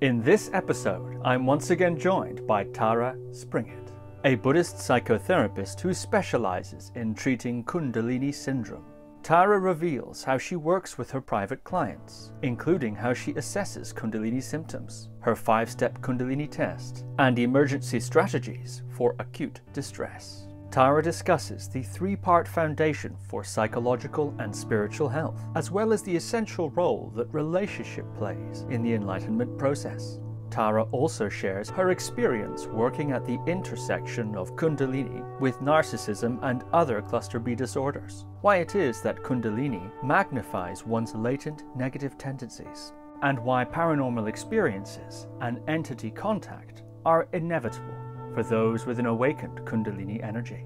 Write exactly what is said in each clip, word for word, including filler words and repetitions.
In this episode, I'm once again joined by Tara Springett, a Buddhist psychotherapist who specializes in treating Kundalini Syndrome. Tara reveals how she works with her private clients, including how she assesses Kundalini symptoms, her five-step Kundalini test, and emergency strategies for acute distress. Tara discusses the three-part foundation for psychological and spiritual health, as well as the essential role that relationship plays in the enlightenment process. Tara also shares her experience working at the intersection of Kundalini with narcissism and other cluster B disorders, why it is that Kundalini magnifies one's latent negative tendencies, and why paranormal experiences and entity contact are inevitable for those with an awakened Kundalini energy.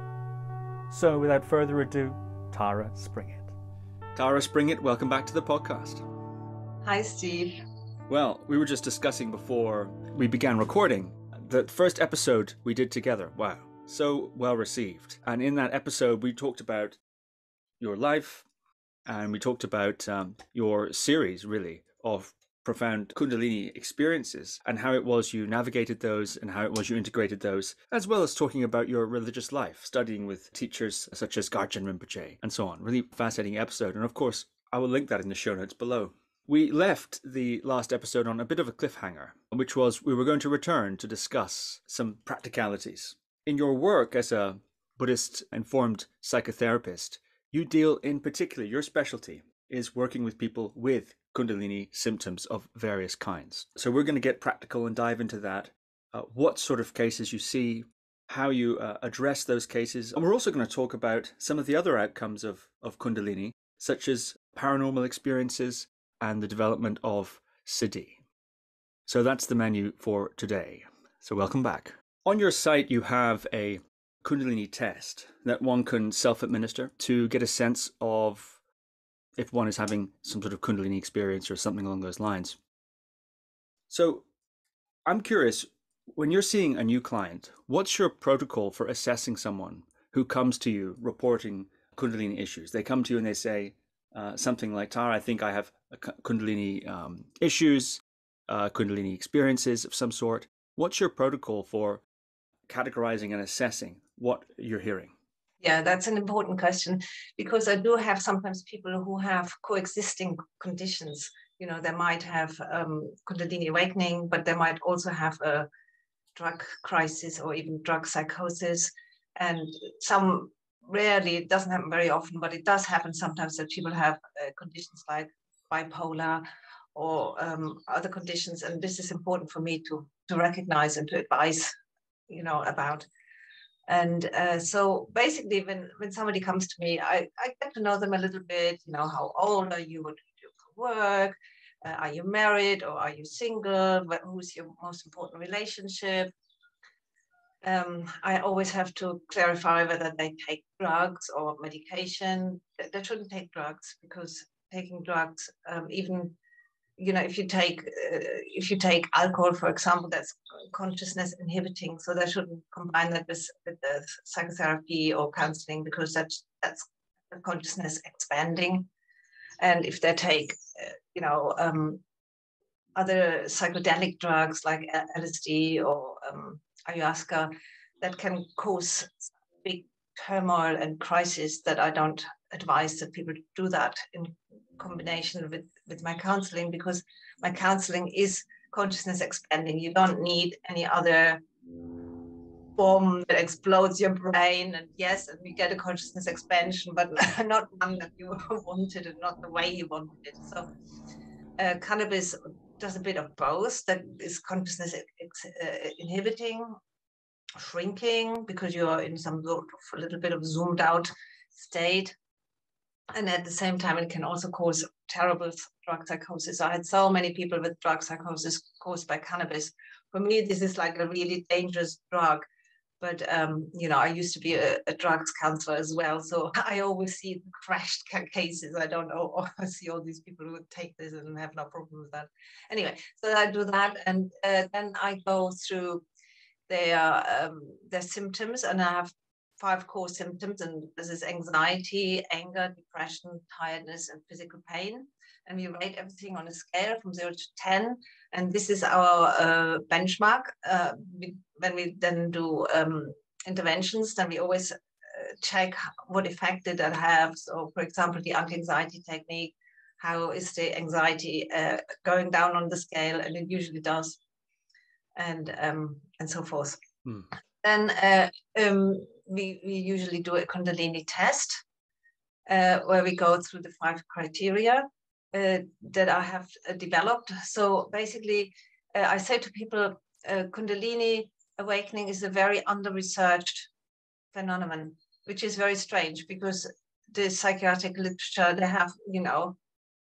So without further ado, Tara Springett. Tara Springett, welcome back to the podcast. Hi, Steve. Well, we were just discussing before we began recording the first episode we did together. Wow, so well received. And in that episode, we talked about your life and we talked about um, your series, really, of profound Kundalini experiences and how it was you navigated those and how it was you integrated those, as well as talking about your religious life, studying with teachers such as Garchen Rinpoche and so on. Really fascinating episode. And of course, I will link that in the show notes below. We left the last episode on a bit of a cliffhanger, which was we were going to return to discuss some practicalities. In your work as a Buddhist-informed psychotherapist, you deal in particular, your specialty is working with people with Kundalini symptoms of various kinds. So we're going to get practical and dive into that, uh, what sort of cases you see, how you uh, address those cases. And we're also going to talk about some of the other outcomes of, of Kundalini, such as paranormal experiences and the development of Siddhi. So that's the menu for today. So welcome back. On your site, you have a Kundalini test that one can self-administer to get a sense of if one is having some sort of Kundalini experience or something along those lines. So I'm curious, when you're seeing a new client, what's your protocol for assessing someone who comes to you reporting Kundalini issues? They come to you and they say uh, something like, Tara, I think I have a Kundalini um, issues, uh, Kundalini experiences of some sort. What's your protocol for categorizing and assessing what you're hearing? Yeah, that's an important question, because I do have sometimes people who have coexisting conditions. You know, they might have um, Kundalini awakening, but they might also have a drug crisis or even drug psychosis. And some rarely, it doesn't happen very often, but it does happen sometimes that people have uh, conditions like bipolar or um, other conditions. And this is important for me to, to recognize and to advise, you know, about. And uh, so basically, when, when somebody comes to me, I, I get to know them a little bit. You know, how old are you? What do you do for work? Uh, are you married or are you single? But who's your most important relationship? Um, I always have to clarify whether they take drugs or medication. They, they shouldn't take drugs, because taking drugs, um, even, you know, if you take uh, if you take alcohol, for example, that's consciousness inhibiting. So they shouldn't combine that with, with the psychotherapy or counseling, because that's that's consciousness expanding. And if they take, uh, you know, um, other psychedelic drugs like L S D or um, ayahuasca, that can cause big turmoil and crisis, that I don't advise that people do that in combination with, with my counseling, because my counseling is consciousness expanding. You don't need any other bomb that explodes your brain. And yes, and you get a consciousness expansion, but not one that you wanted and not the way you wanted it. So uh, cannabis does a bit of both. That is consciousness ex uh, inhibiting, shrinking, because you're in some sort of a little bit of zoomed out state. And at the same time, it can also cause terrible drug psychosis. I had so many people with drug psychosis caused by cannabis. For me, this is like a really dangerous drug. But, um, you know, I used to be a, a drugs counselor as well. So I always see crashed cases. I don't know. I see all these people who take this and have no problem with that. Anyway, so I do that. And uh, then I go through their, um, their symptoms, and I have five core symptoms, and this is anxiety, anger, depression, tiredness, and physical pain. and we rate everything on a scale from zero to ten. And this is our uh, benchmark. Uh, we, when we then do um, interventions, then we always check what effect did that have. So, for example, the anti-anxiety technique, how is the anxiety uh, going down on the scale? And it usually does, and um, and so forth. Hmm. Then uh, um, we, we usually do a Kundalini test, uh, where we go through the five criteria uh, that I have developed. So basically, uh, I say to people, uh, Kundalini awakening is a very under-researched phenomenon, which is very strange, because the psychiatric literature, they have, you know,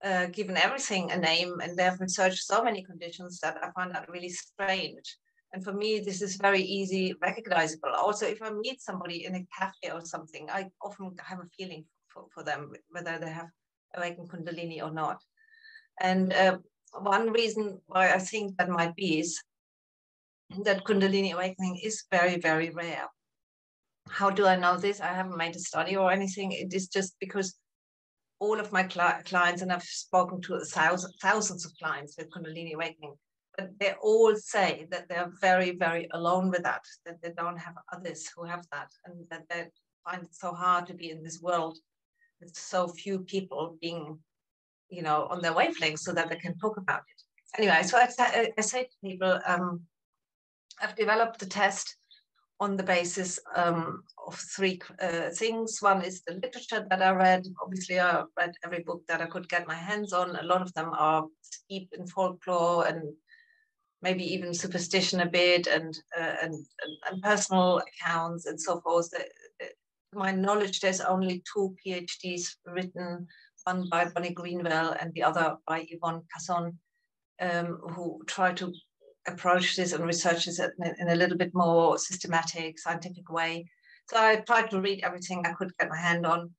uh, given everything a name, and they have researched so many conditions that I find that really strange. And for me, this is very easy, recognizable. Also, if I meet somebody in a cafe or something, I often have a feeling for, for them, whether they have awakened Kundalini or not. And uh, one reason why I think that might be is that Kundalini awakening is very, very rare. How do I know this? I haven't made a study or anything. It is just because all of my cli clients, and I've spoken to thousands, thousands of clients with Kundalini awakening, but they all say that they're very, very alone with that, that they don't have others who have that, and that they find it so hard to be in this world with so few people being, you know, on their wavelength so that they can talk about it. Anyway, so I, I say to people, um, I've developed the test on the basis um, of three uh, things. One is the literature that I read. Obviously, I read every book that I could get my hands on. A lot of them are steep in folklore and maybe even superstition a bit, and uh, and, and, and personal accounts and so forth. The, the, my knowledge, there's only two PhDs written, one by Bonnie Greenwell and the other by Yvonne Cason, um, who try to approach this and research this in a little bit more systematic, scientific way. So I tried to read everything I could get my hand on,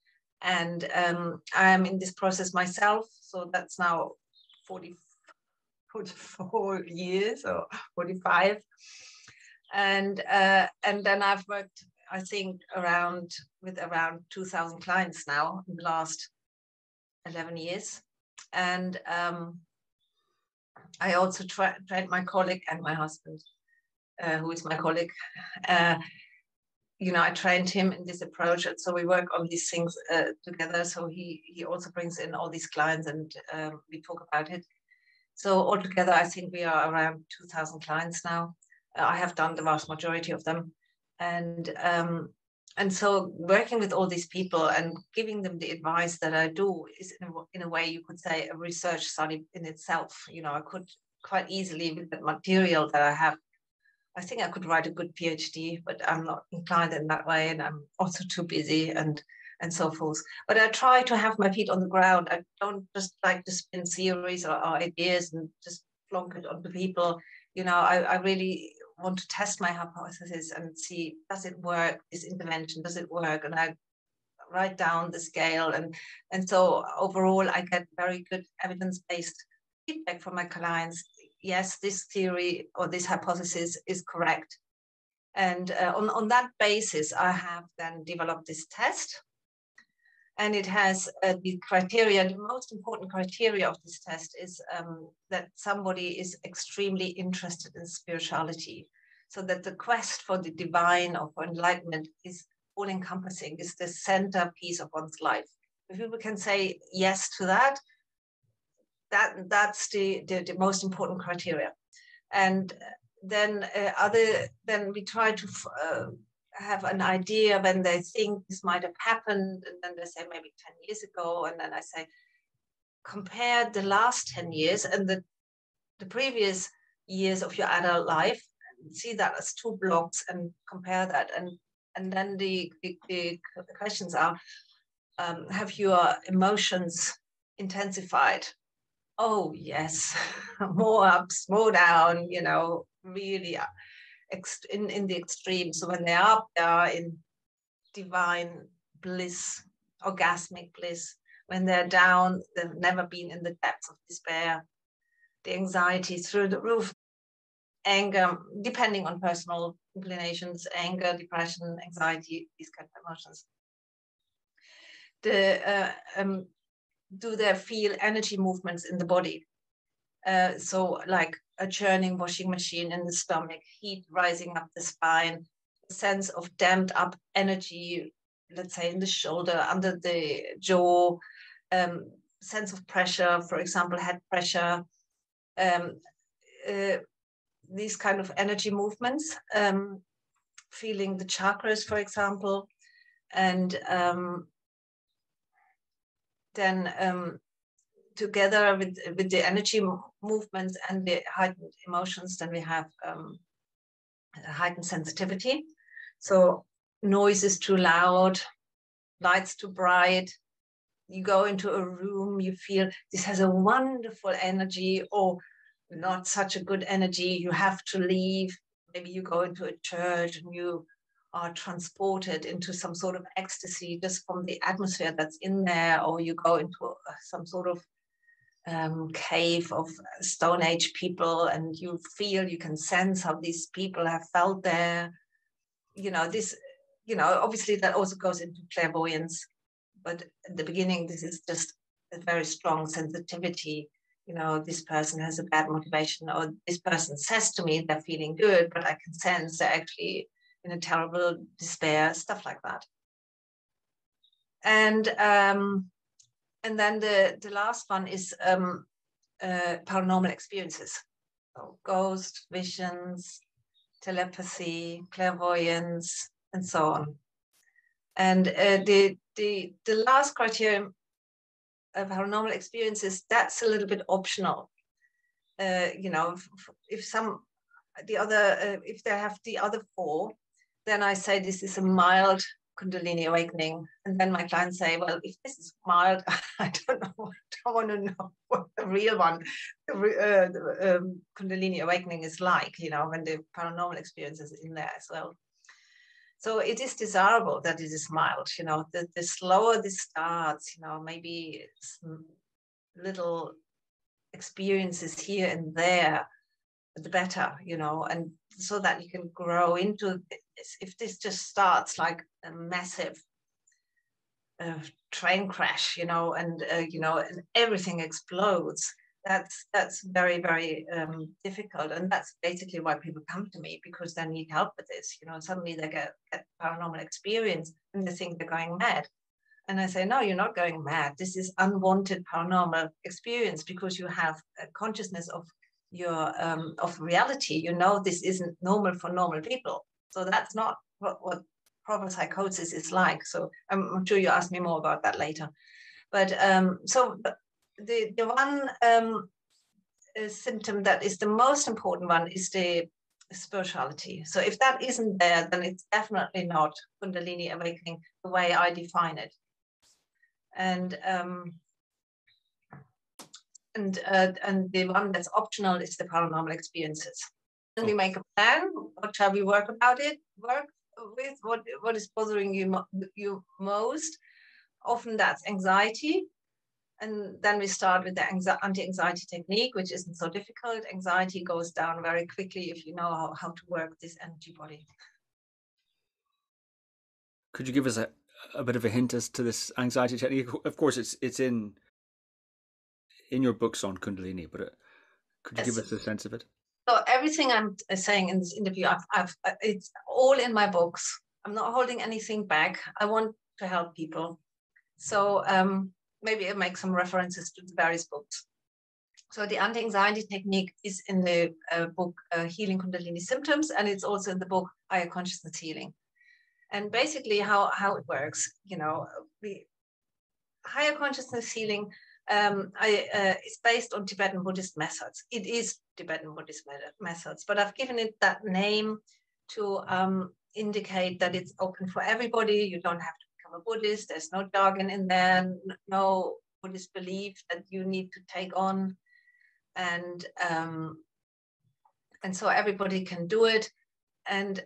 and um, I am in this process myself. So that's now forty, forty-four years or forty-five, and uh, and then I've worked, I think, around with around two thousand clients now in the last eleven years, and. Um, I also tra trained my colleague and my husband, uh, who is my colleague. Uh, you know, I trained him in this approach, and so we work on these things uh, together. So he he also brings in all these clients, and um, we talk about it. So altogether, I think we are around two thousand clients now. Uh, I have done the vast majority of them, and um, and so working with all these people and giving them the advice that I do is, in a, in a way, you could say, a research study in itself. You know, I could quite easily, with the material that I have, I think I could write a good PhD, but I'm not inclined in that way, and I'm also too busy, and and so forth. But I try to have my feet on the ground. I don't just like to spin theories or, or ideas and just plonk it onto people. You know, I, I really want to test my hypothesis and see, does it work, this intervention, does it work? And I write down the scale, and and so overall I get very good evidence-based feedback from my clients. Yes, this theory or this hypothesis is correct. And uh, on, on that basis, I have then developed this test, and it has uh, the criteria. The most important criteria of this test is um, that somebody is extremely interested in spirituality, so that the quest for the divine or for enlightenment is all-encompassing, is the centerpiece of one's life. If people can say yes to that, that that's the, the, the most important criteria. And then uh, other, then we try to uh, have an idea when they think this might have happened, and then they say maybe ten years ago, and then I say compare the last ten years and the, the previous years of your adult life, and see that as two blocks and compare that, and and then the, the, the questions are, um, have your emotions intensified? Oh yes, more ups, more down, you know, really up. In, in the extreme. So when they're up, they are in divine bliss, orgasmic bliss. When they're down, they've never been in the depths of despair. The anxiety through the roof, anger, depending on personal inclinations, anger, depression, anxiety, these kind of emotions. The, uh, um, do they feel energy movements in the body? Uh, so like a churning washing machine in the stomach, heat rising up the spine, sense of damped up energy, let's say in the shoulder, under the jaw, um, sense of pressure, for example, head pressure, um, uh, these kind of energy movements, um, feeling the chakras, for example, and um, then um, together with, with the energy movements and the heightened emotions, then we have um, heightened sensitivity. So noise is too loud, lights too bright, you go into a room, you feel this has a wonderful energy or not such a good energy, you have to leave. Maybe you go into a church and you are transported into some sort of ecstasy just from the atmosphere that's in there, or you go into some sort of um, cave of Stone Age people and you feel, you can sense how these people have felt there. You know, this, you know, obviously that also goes into clairvoyance, but at the beginning, this is just a very strong sensitivity. You know, this person has a bad motivation, or this person says to me they're feeling good, but I can sense they're actually in a terrible despair, stuff like that. And um, and then the, the last one is um, uh, paranormal experiences. So ghosts, visions, telepathy, clairvoyance, and so on. And uh, the, the, the last criterion of paranormal experiences, that's a little bit optional. Uh, you know, if, if some, the other, uh, if they have the other four, then I say this is a mild Kundalini awakening. And then my clients say, well, if this is mild, I don't know, I don't want to know what the real one, the, uh, the um, Kundalini awakening is like, you know, when the paranormal experience is in there as well. So it is desirable that it is mild, you know, the, the slower this starts, you know, maybe some little experiences here and there, the better, you know, and so that you can grow into this. If this just starts like a massive uh, train crash, you know, and, uh, you know, and everything explodes, that's, that's very, very um, difficult. And that's basically why people come to me, because they need help with this. You know, suddenly they get a paranormal experience and they think they're going mad. And I say, no, you're not going mad. This is unwanted paranormal experience because you have a consciousness of your, um, of reality. You know, this isn't normal for normal people. So that's not what, what proper psychosis is like. So I'm, I'm sure you ask me more about that later. But um, so, but, The, the one um, uh, symptom that is the most important one is the spirituality. So if that isn't there, then it's definitely not Kundalini awakening the way I define it. And um, and uh, and the one that's optional is the paranormal experiences. Then we make a plan. What shall we work about it? Work with what? What is bothering you mo you most? Often that's anxiety. And then we start with the anti-anxiety technique, which isn't so difficult. Anxiety goes down very quickly if you know how, how to work this energy body. Could you give us a, a bit of a hint as to this anxiety technique? Of course, it's it's in in your books on Kundalini, but it, could you yes. give us a sense of it? So everything I'm saying in this interview, I've, I've, it's all in my books. I'm not holding anything back. I want to help people. So... Um, maybe it makes some references to the various books. So the anti-anxiety technique is in the uh, book uh, Healing Kundalini Symptoms, and it's also in the book Higher Consciousness Healing. And basically how, how it works, you know, we, Higher Consciousness Healing um, I, uh, is based on Tibetan Buddhist methods. It is Tibetan Buddhist methods, but I've given it that name to um, indicate that it's open for everybody. You don't have to a Buddhist, there's no jargon in there, no Buddhist belief that you need to take on, and um, and so everybody can do it. And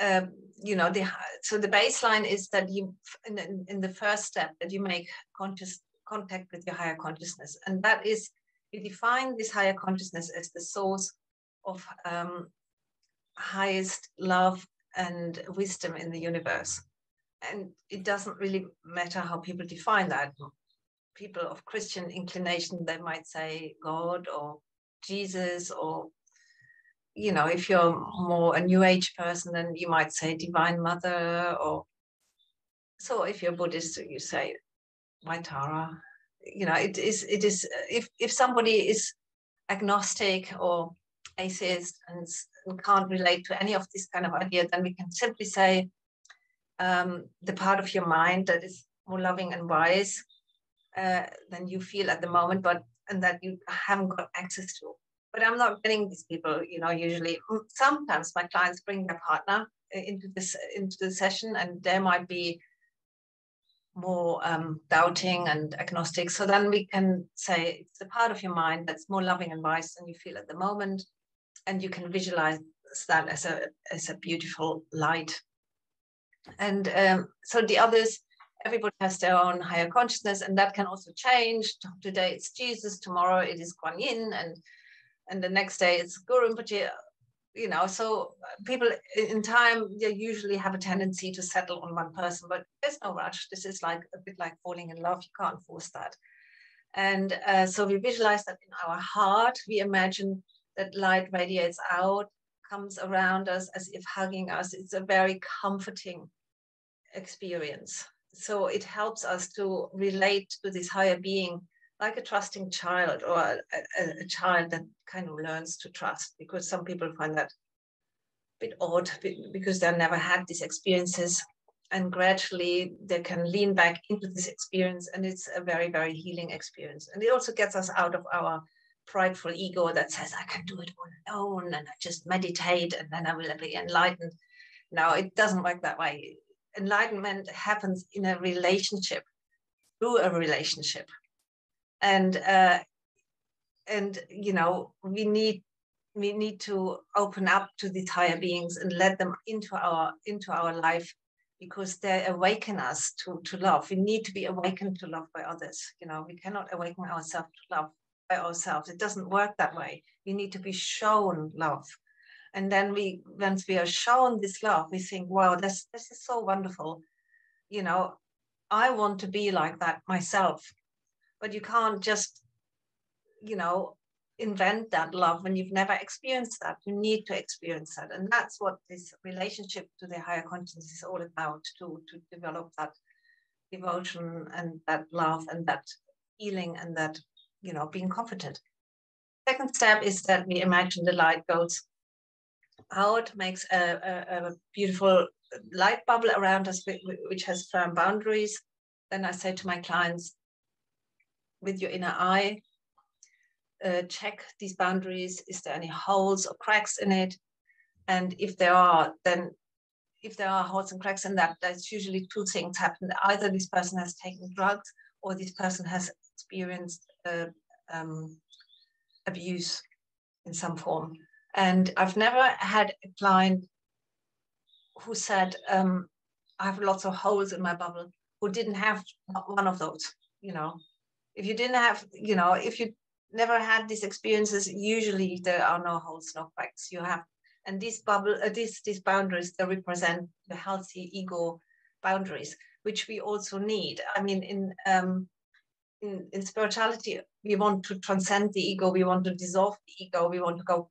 uh, you know, the so the baseline is that you in, in the first step that you make conscious contact with your higher consciousness, and that is you define this higher consciousness as the source of um, highest love and wisdom in the universe. And it doesn't really matter how people define that. people of Christian inclination, they might say God or Jesus, or, you know, if you're more a New Age person, then you might say Divine Mother, or so if you're Buddhist, you say White Tara. You know, it is, it is, if, if somebody is agnostic or atheist and, and can't relate to any of this kind of idea, then we can simply say um, the part of your mind that is more loving and wise uh, than you feel at the moment, but and that you haven't got access to. But I'm not getting these people, you know, usually. Sometimes my clients bring their partner into this into the session, and there might be more um, doubting and agnostic. So then we can say it's the part of your mind that's more loving and wise than you feel at the moment, and you can visualize that as a as a beautiful light. And um, so the others, everybody has their own higher consciousness, and that can also change. Today it's Jesus, tomorrow it is Guan Yin, and and the next day it's Guru Rinpoche. You know, so people in time, they usually have a tendency to settle on one person, but there's no rush. This is like a bit like falling in love. You can't force that. And uh, so we visualize that in our heart. We imagine that light radiates out, comes around us as if hugging us. It's a very comforting experience. So it helps us to relate to this higher being like a trusting child, or a, a, a child that kind of learns to trust, because some people find that a bit odd because they've never had these experiences, and gradually they can lean back into this experience, and it's a very, very healing experience. And it also gets us out of our prideful ego that says, I can do it all alone, and I just meditate, and then I will be enlightened. Now, it doesn't work that way. Enlightenment happens in a relationship, through a relationship. And uh, and you know, we need we need to open up to these higher beings and let them into our into our life, because they awaken us to to love. We need to be awakened to love by others. You know, we cannot awaken ourselves to love by ourselves. It doesn't work that way. We need to be shown love, and then we once we are shown this love, we think, wow, this this is so wonderful. You know, I want to be like that myself. But you can't just, you know, invent that love when you've never experienced that. You need to experience that. And that's what this relationship to the higher consciousness is all about, to, to develop that devotion and that love and that healing and that, you know, being comforted. Second step is that we imagine the light goes out, makes a, a, a beautiful light bubble around us, which has firm boundaries. Then I say to my clients, with your inner eye, uh, check these boundaries. Is there any holes or cracks in it? And if there are, then if there are holes and cracks in that, that's usually two things happen. Either this person has taken drugs, or this person has experienced uh, um, abuse in some form. And I've never had a client who said, um, I have lots of holes in my bubble, who didn't have one of those, you know. If you didn't have, you know, if you never had these experiences, usually there are no holes, no cracks. You have, and these bubble, uh, these these boundaries, they represent the healthy ego boundaries, which we also need. I mean, in um, in, in spirituality, we want to transcend the ego, we want to dissolve the ego, we want to go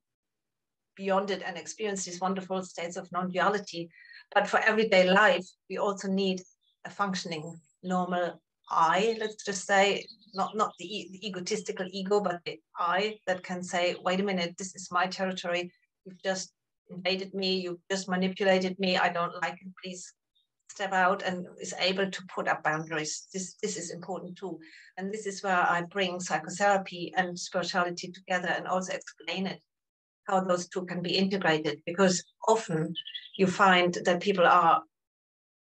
beyond it and experience these wonderful states of non-duality. But for everyday life, we also need a functioning, normal I, let's just say, not not the, e the egotistical ego, but the I that can say, wait a minute, this is my territory, you've just invaded me, you've just manipulated me, I don't like it, please step out, and is able to put up boundaries. This, this is important too. And this is where I bring psychotherapy and spirituality together, and also explain it, how those two can be integrated, because often you find that people are,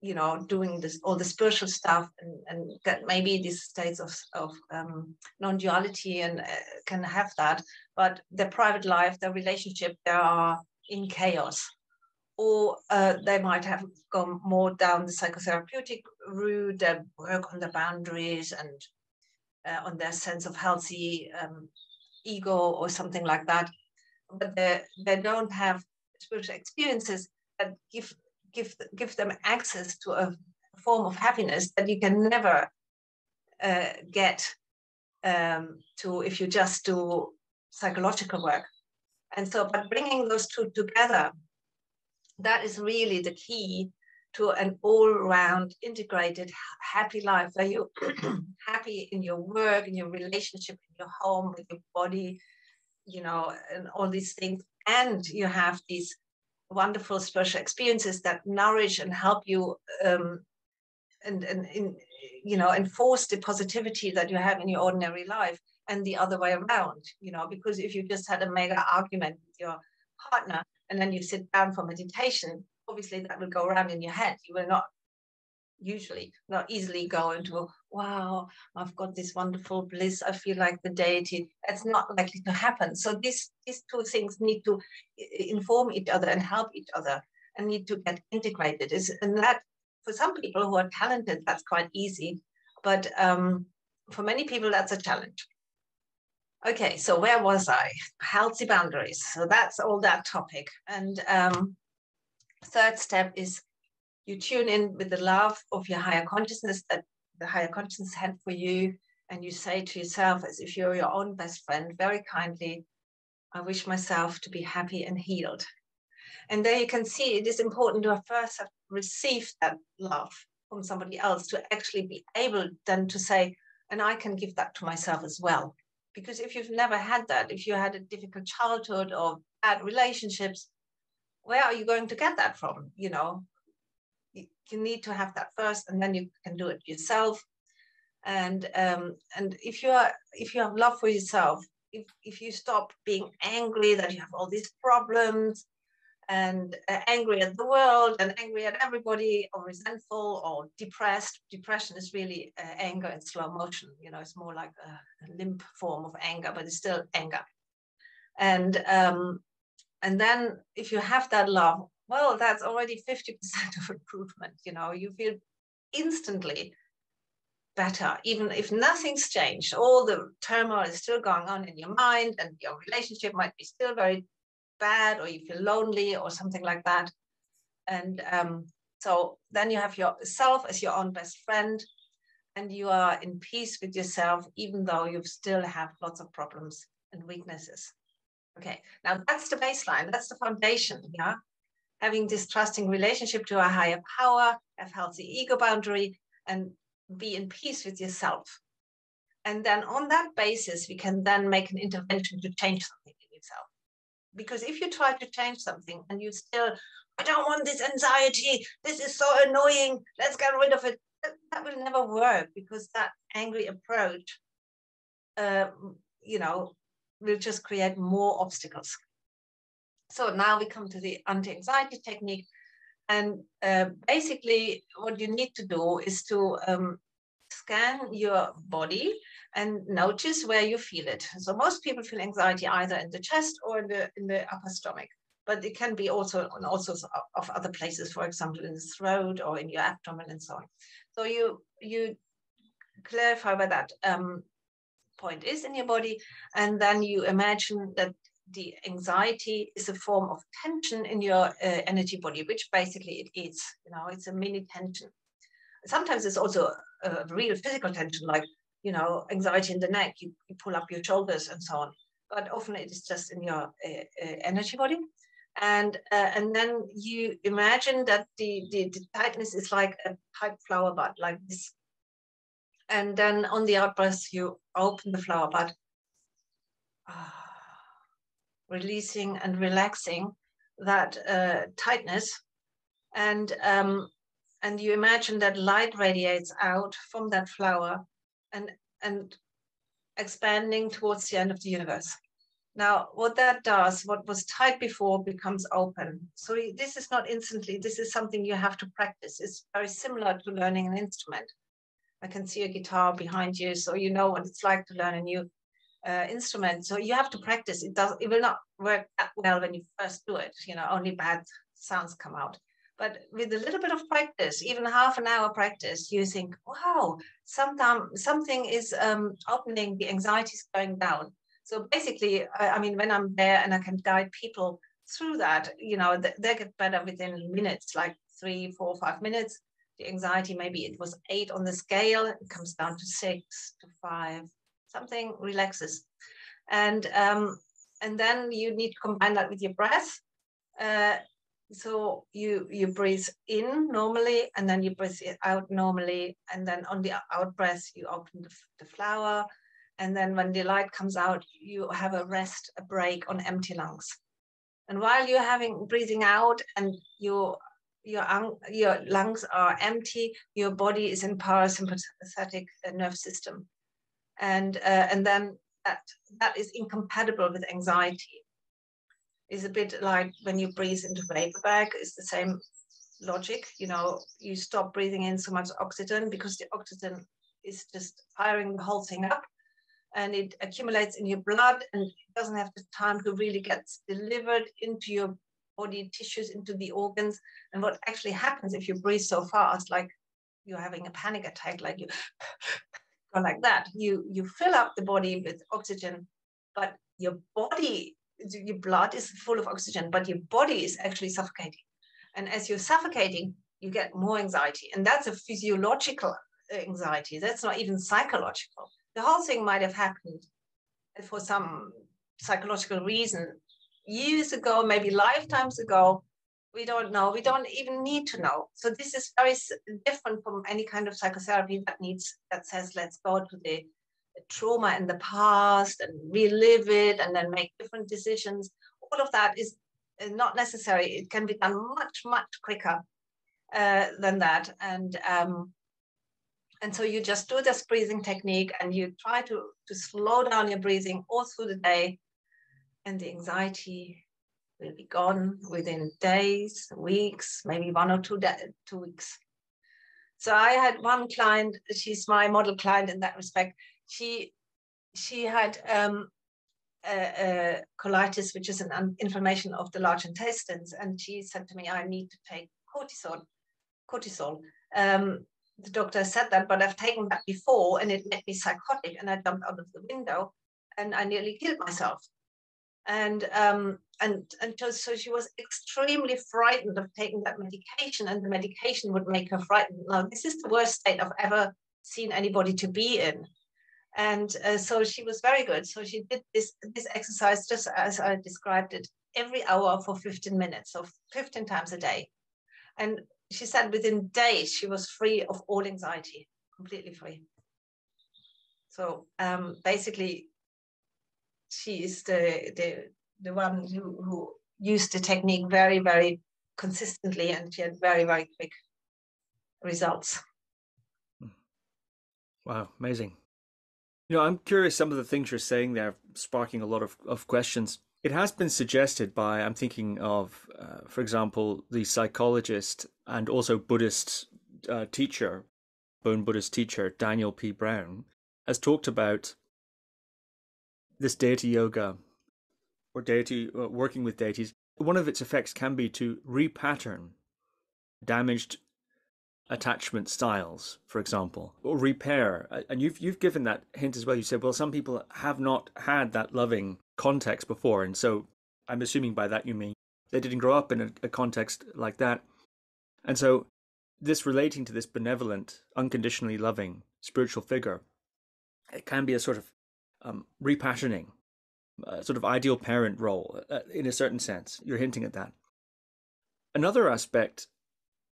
you know, doing this, all the spiritual stuff, and, and that maybe these states of, of um, non-duality and uh, can have that, but their private life, their relationship, they are in chaos. Or uh, they might have gone more down the psychotherapeutic route, they work on the boundaries and uh, on their sense of healthy um, ego or something like that. But they, they don't have spiritual experiences that give Give, give them access to a form of happiness that you can never uh, get um, to if you just do psychological work. And so, but bringing those two together, that is really the key to an all-round, integrated, happy life, where you're happy in your work, in your relationship, in your home, with your body, you know, and all these things. And you have these wonderful spiritual experiences that nourish and help you um, and, and, and, you know, enforce the positivity that you have in your ordinary life, and the other way around, you know, because if you just had a mega argument with your partner and then you sit down for meditation, obviously that will go around in your head. You will not usually, not easily go into, wow, I've got this wonderful bliss. I feel like the deity. That's not likely to happen. So these, these two things need to inform each other and help each other and need to get integrated. It's, and that, for some people who are talented, that's quite easy. But um, for many people, that's a challenge. Okay, so where was I? Healthy boundaries. So that's all that topic. And um, third step is you tune in with the love of your higher consciousness that the higher consciousness had for you. And you say to yourself, as if you're your own best friend, very kindly, I wish myself to be happy and healed. And there you can see it is important to first have received that love from somebody else to actually be able then to say, and I can give that to myself as well. Because if you've never had that, if you had a difficult childhood or bad relationships, where are you going to get that from? You know, you, you need to have that first, and then you can do it yourself. And um, and if you are if you have love for yourself, if if you stop being angry that you have all these problems, and uh, angry at the world and angry at everybody, or resentful or depressed. Depression is really uh, anger in slow motion. You know, it's more like a, a limp form of anger, but it's still anger. And um, and then if you have that love, well, that's already fifty percent of improvement. You know, you feel instantly better, even if nothing's changed. All the turmoil is still going on in your mind, and your relationship might be still very bad, or you feel lonely or something like that. And um, so then you have yourself as your own best friend, and you are in peace with yourself, even though you still have lots of problems and weaknesses. Okay, now that's the baseline, that's the foundation. Yeah, having this trusting relationship to a higher power, have healthy ego boundary, and be in peace with yourself. And then on that basis, we can then make an intervention to change something in yourself. Because if you try to change something and you still, I don't want this anxiety, this is so annoying, let's get rid of it, that, that will never work, because that angry approach, uh, you know, will just create more obstacles. So now we come to the anti-anxiety technique. And uh, basically what you need to do is to um, scan your body and notice where you feel it. So most people feel anxiety either in the chest or in the, in the upper stomach, but it can be also in all sorts of other places, for example, in the throat or in your abdomen and so on. So you, you clarify where that um, point is in your body, and then you imagine that the anxiety is a form of tension in your uh, energy body, which basically it is. You know, it's a mini tension. Sometimes it's also a real physical tension, like, you know, anxiety in the neck, you, you pull up your shoulders and so on. But often it is just in your uh, uh, energy body. And uh, and then you imagine that the, the, the tightness is like a tight flower bud, like this. And then on the out-breath, you open the flower bud, ah, releasing and relaxing that uh, tightness. And um, And you imagine that light radiates out from that flower and, and expanding towards the end of the universe. Now, what that does, what was tight before becomes open. So this is not instantly, this is something you have to practice. It's very similar to learning an instrument. I can see a guitar behind you, so you know what it's like to learn a new uh, instrument. So you have to practice. It does, it will not work that well when you first do it. You know, only bad sounds come out. But with a little bit of practice, even half an hour practice, you think, wow, sometime, something is um, opening, the anxiety is going down. So basically, I, I mean, when I'm there and I can guide people through that, you know, th they get better within minutes, like three, four, five minutes. the anxiety, maybe it was eight on the scale, it comes down to six, to five, something relaxes. And, um, and then you need to combine that with your breath. Uh, so you, you breathe in normally, and then you breathe out normally. And then on the out breath, you open the, the flower. And then when the light comes out, you have a rest, a break on empty lungs. And while you're having breathing out and your, your, your lungs are empty, your body is in parasympathetic nerve system. And, uh, and then that, that is incompatible with anxiety. It's a bit like when you breathe into vapor bag, it's the same logic. You know, you stop breathing in so much oxygen because the oxygen is just firing the whole thing up. And it accumulates in your blood and it doesn't have the time to really get delivered into your body tissues, into the organs. And what actually happens if you breathe so fast, like you're having a panic attack, like you go like that, you, you fill up the body with oxygen, but your body, your blood is full of oxygen, but your body is actually suffocating. And as you're suffocating, you get more anxiety. And that's a physiological anxiety. That's not even psychological. The whole thing might have happened for some psychological reason years ago, maybe lifetimes ago. We don't know. We don't even need to know. So this is very different from any kind of psychotherapy that needs, that says, let's go to the trauma in the past and relive it and then make different decisions. All of that is not necessary. It can be done much, much quicker uh, than that. And um, And so you just do this breathing technique and you try to, to slow down your breathing all through the day, and the anxiety will be gone within days, weeks, maybe one or two, two weeks. So I had one client, she's my model client in that respect. She, she had um, a, a colitis, which is an inflammation of the large intestines. And she said to me, I need to take cortisol, cortisol. Um, The doctor said that, but I've taken that before and it made me psychotic and I jumped out of the window and I nearly killed myself. And um, and, and so she was extremely frightened of taking that medication, and the medication would make her frightened. Now, this is the worst state I've ever seen anybody to be in. And uh, so she was very good. So she did this, this exercise just as I described it, every hour for fifteen minutes, so fifteen times a day. And she said within days, she was free of all anxiety, completely free. So um, basically, she is the, the, the one who, who used the technique very, very consistently, and she had very, very quick results. Wow, amazing. You know, I'm curious, some of the things you're saying there, sparking a lot of, of questions. It has been suggested by, I'm thinking of, uh, for example, the psychologist and also Buddhist uh, teacher, Bon Buddhist teacher, Daniel P. Brown, has talked about this deity yoga or deity, uh, working with deities. One of its effects can be to repattern damaged attachment styles, for example, or repair. And you've, you've given that hint as well. You said, well, some people have not had that loving context before, and so I'm assuming by that you mean they didn't grow up in a, a context like that, and so this relating to this benevolent, unconditionally loving spiritual figure, it can be a sort of um, repatterning, uh, sort of ideal parent role uh, in a certain sense. You're hinting at that. Another aspect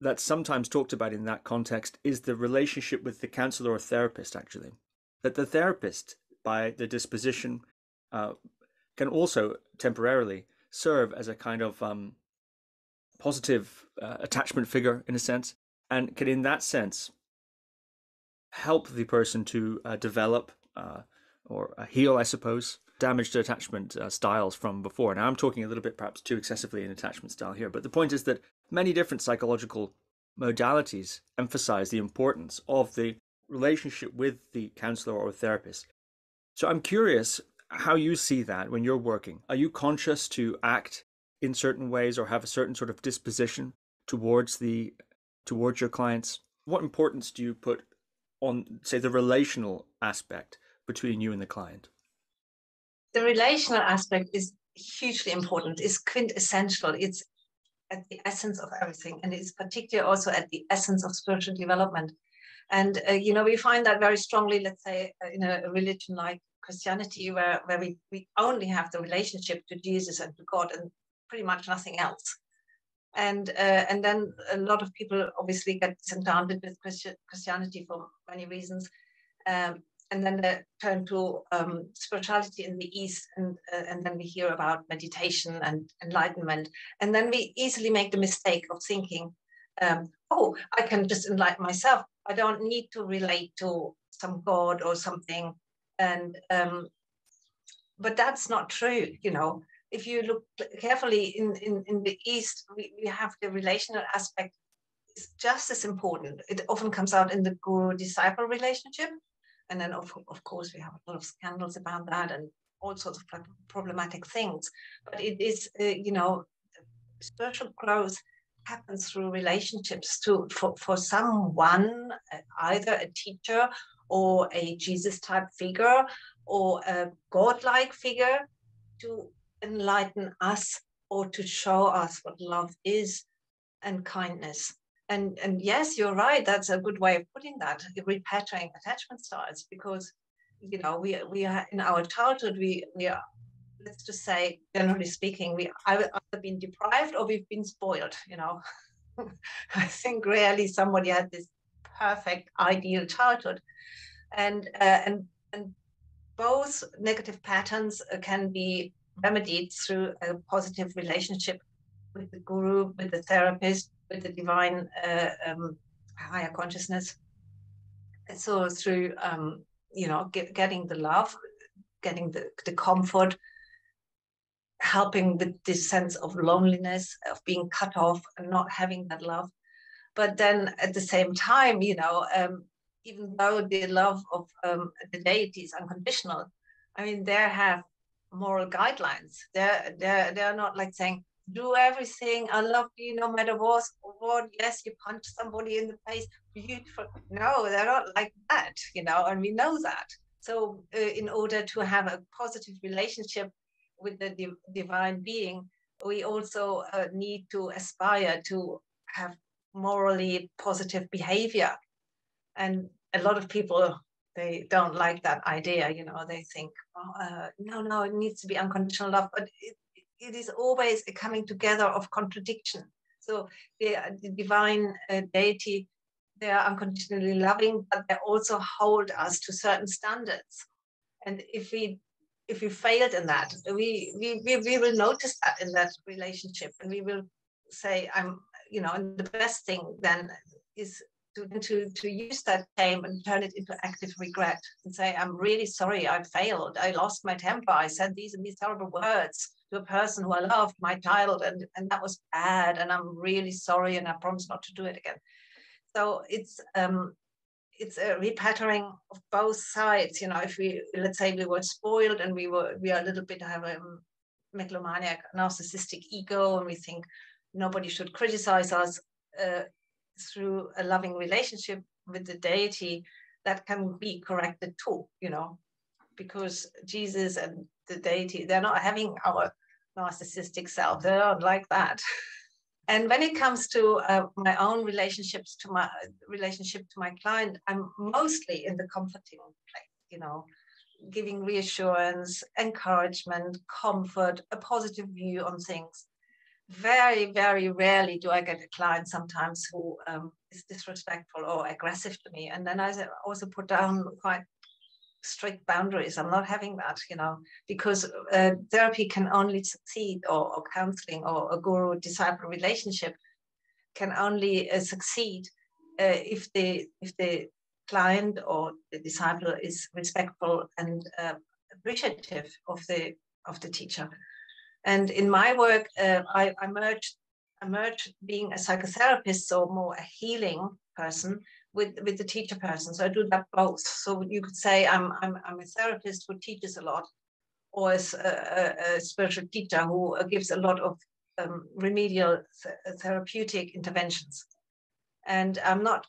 that's sometimes talked about in that context is the relationship with the counselor or therapist, actually, that the therapist by the disposition uh, can also temporarily serve as a kind of um, positive uh, attachment figure, in a sense, and can in that sense help the person to uh, develop uh, or uh, heal, I suppose, damaged attachment uh, styles from before. Now, I'm talking a little bit perhaps too excessively in attachment style here, but the point is that many different psychological modalities emphasize the importance of the relationship with the counselor or therapist. So I'm curious how you see that when you're working. Are you conscious to act in certain ways or have a certain sort of disposition towards the towards your clients? What importance do you put on, say, the relational aspect between you and the client? The relational aspect is hugely important. It's quintessential. It's at the essence of everything, and it's particularly also at the essence of spiritual development. And uh, you know, we find that very strongly, let's say, uh, in a religion like Christianity, where, where we, we only have the relationship to Jesus and to God and pretty much nothing else. And uh, and then a lot of people obviously get disentangled with Christi Christianity for many reasons. Um, and then they turn to um, spirituality in the East, and, uh, and then we hear about meditation and enlightenment. And then we easily make the mistake of thinking, um, oh, I can just enlighten myself. I don't need to relate to some God or something. And um, but that's not true, you know. If you look carefully in, in, in the East, we, we have the relational aspect is just as important. It often comes out in the guru-disciple relationship. And then, of, of course, we have a lot of scandals about that and all sorts of problematic things. But it is, uh, you know, spiritual growth happens through relationships to, for, for someone, either a teacher or a Jesus-type figure or a God-like figure to enlighten us or to show us what love is and kindness. And, and yes, you're right, that's a good way of putting that, repattering attachment styles, because, you know, we, we are in our childhood, we, we are, let's just say, generally speaking, we either been deprived or we've been spoiled, you know. I think rarely somebody had this perfect, ideal childhood. And, uh, and, and both negative patterns can be remedied through a positive relationship with the guru, with the therapist, with the divine uh, um, higher consciousness. So through, um, you know, get, getting the love, getting the, the comfort, helping with this sense of loneliness, of being cut off and not having that love. But then at the same time, you know, um, even though the love of um, the deity is unconditional, I mean, there have moral guidelines. They're, they're, they're not like saying, do everything, I love you no matter what, what, yes, you punch somebody in the face, beautiful. No, they're not like that, you know, and we know that. So uh, in order to have a positive relationship with the div divine being, we also uh, need to aspire to have morally positive behavior. And a lot of people, they don't like that idea, you know, they think, oh, uh, no, no, it needs to be unconditional love. But it, it is always a coming together of contradiction. So the, the divine uh, deity, they are unconditionally loving, but they also hold us to certain standards. And if we if we failed in that, we, we, we, we will notice that in that relationship. And we will say, I'm, you know, and the best thing then is To, to, to use that shame and turn it into active regret and say, I'm really sorry, I failed, I lost my temper, I said these and these terrible words to a person who I loved, my child, and, and that was bad, and I'm really sorry, and I promise not to do it again. So it's um, it's a repattering of both sides, you know. If we, let's say we were spoiled and we were, we are a little bit, have a megalomaniac, narcissistic ego, and we think nobody should criticize us, uh, through a loving relationship with the deity, that can be corrected too, you know, because Jesus and the deity, they're not having our narcissistic self, they're not like that. And when it comes to uh, my own relationships to my relationship to my client, I'm mostly in the comforting place, you know, giving reassurance, encouragement, comfort, a positive view on things. Very, very rarely do I get a client sometimes who um, is disrespectful or aggressive to me. And then I also put down quite strict boundaries. I'm not having that, you know, because uh, therapy can only succeed, or, or counseling, or a guru-disciple relationship can only uh, succeed uh, if the if the client or the disciple is respectful and uh, appreciative of the of the teacher. And in my work, uh, I, I, merged, I merged being a psychotherapist, so more a healing person, with, with the teacher person. So I do that both. So you could say I'm, I'm, I'm a therapist who teaches a lot, or as a, a, a spiritual teacher who gives a lot of um, remedial th therapeutic interventions. And I'm not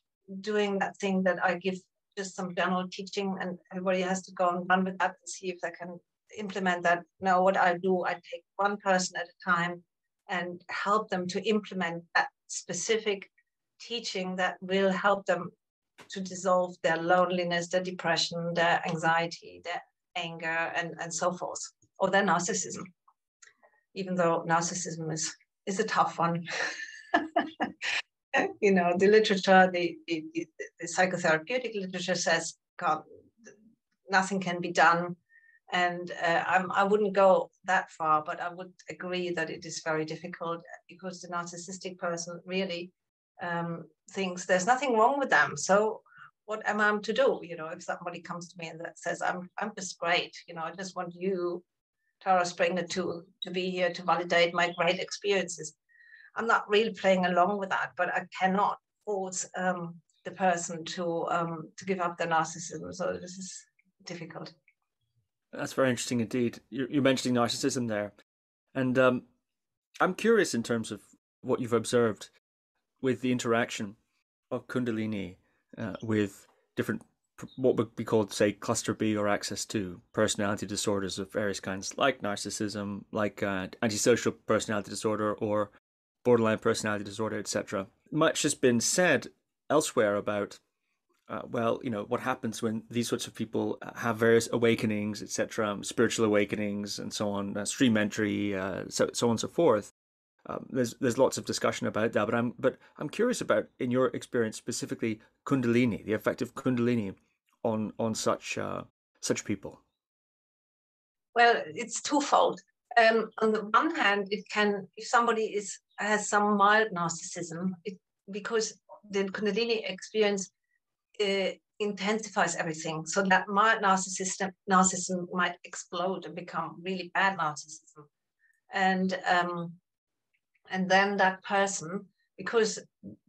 doing that thing that I give just some general teaching and everybody has to go and run with that and see if they can implement that. Now what I do, I take one person at a time and help them to implement that specific teaching that will help them to dissolve their loneliness, their depression, their anxiety, their anger, and, and so forth, or their narcissism, even though narcissism is, is a tough one. You know, the literature, the, the, the psychotherapeutic literature says, God, nothing can be done. And uh, I'm, I wouldn't go that far, but I would agree that it is very difficult because the narcissistic person really um, thinks there's nothing wrong with them. So what am I to do? You know, if somebody comes to me and that says, I'm, I'm just great, you know, I just want you, Tara Springett, to, to be here to validate my great experiences. I'm not really playing along with that, but I cannot force um, the person to um, to give up their narcissism. So this is difficult. That's very interesting indeed. You're, you're mentioning narcissism there. And um, I'm curious in terms of what you've observed with the interaction of Kundalini uh, with different, what would be called, say, cluster B or access two personality disorders of various kinds, like narcissism, like uh, antisocial personality disorder, or borderline personality disorder, et cetera. Much has been said elsewhere about, uh, well, you know, what happens when these sorts of people have various awakenings, et cetera, spiritual awakenings, and so on, uh, stream entry, uh, so so on and so forth. Um, there's there's lots of discussion about that, but I'm but I'm curious about, in your experience specifically, Kundalini, the effect of Kundalini on on such uh, such people. Well, it's twofold. Um, on the one hand, it can, if somebody is has some mild narcissism, it, because the Kundalini experience uh, intensifies everything. So that mild narcissism, narcissism might explode and become really bad narcissism. And, um, and then that person, because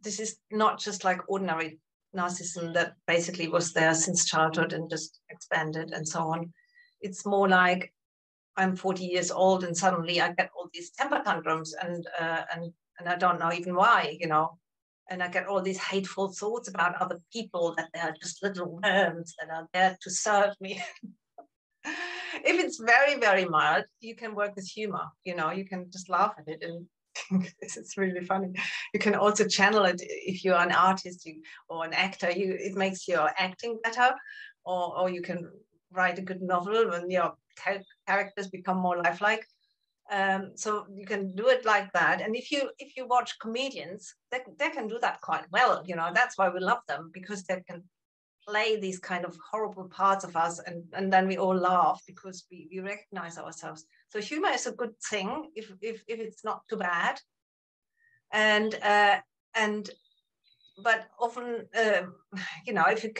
this is not just like ordinary narcissism that basically was there since childhood and just expanded and so on. It's more like, I'm forty years old and suddenly I get all these temper tantrums and, uh, and, and I don't know even why, you know, and I get all these hateful thoughts about other people, that they are just little worms that are there to serve me. If it's very, very mild, you can work with humor, you know, you can just laugh at it and it's really funny. You can also channel it if you're an artist or an actor, you, it makes your acting better, or, or you can write a good novel when your characters become more lifelike. Um, so you can do it like that. And if you if you watch comedians, they, they can do that quite well. You know, that's why we love them, because they can play these kind of horrible parts of us, and, and then we all laugh because we, we recognize ourselves. So humor is a good thing if if, if it's not too bad. And uh, and but often uh, you know, if you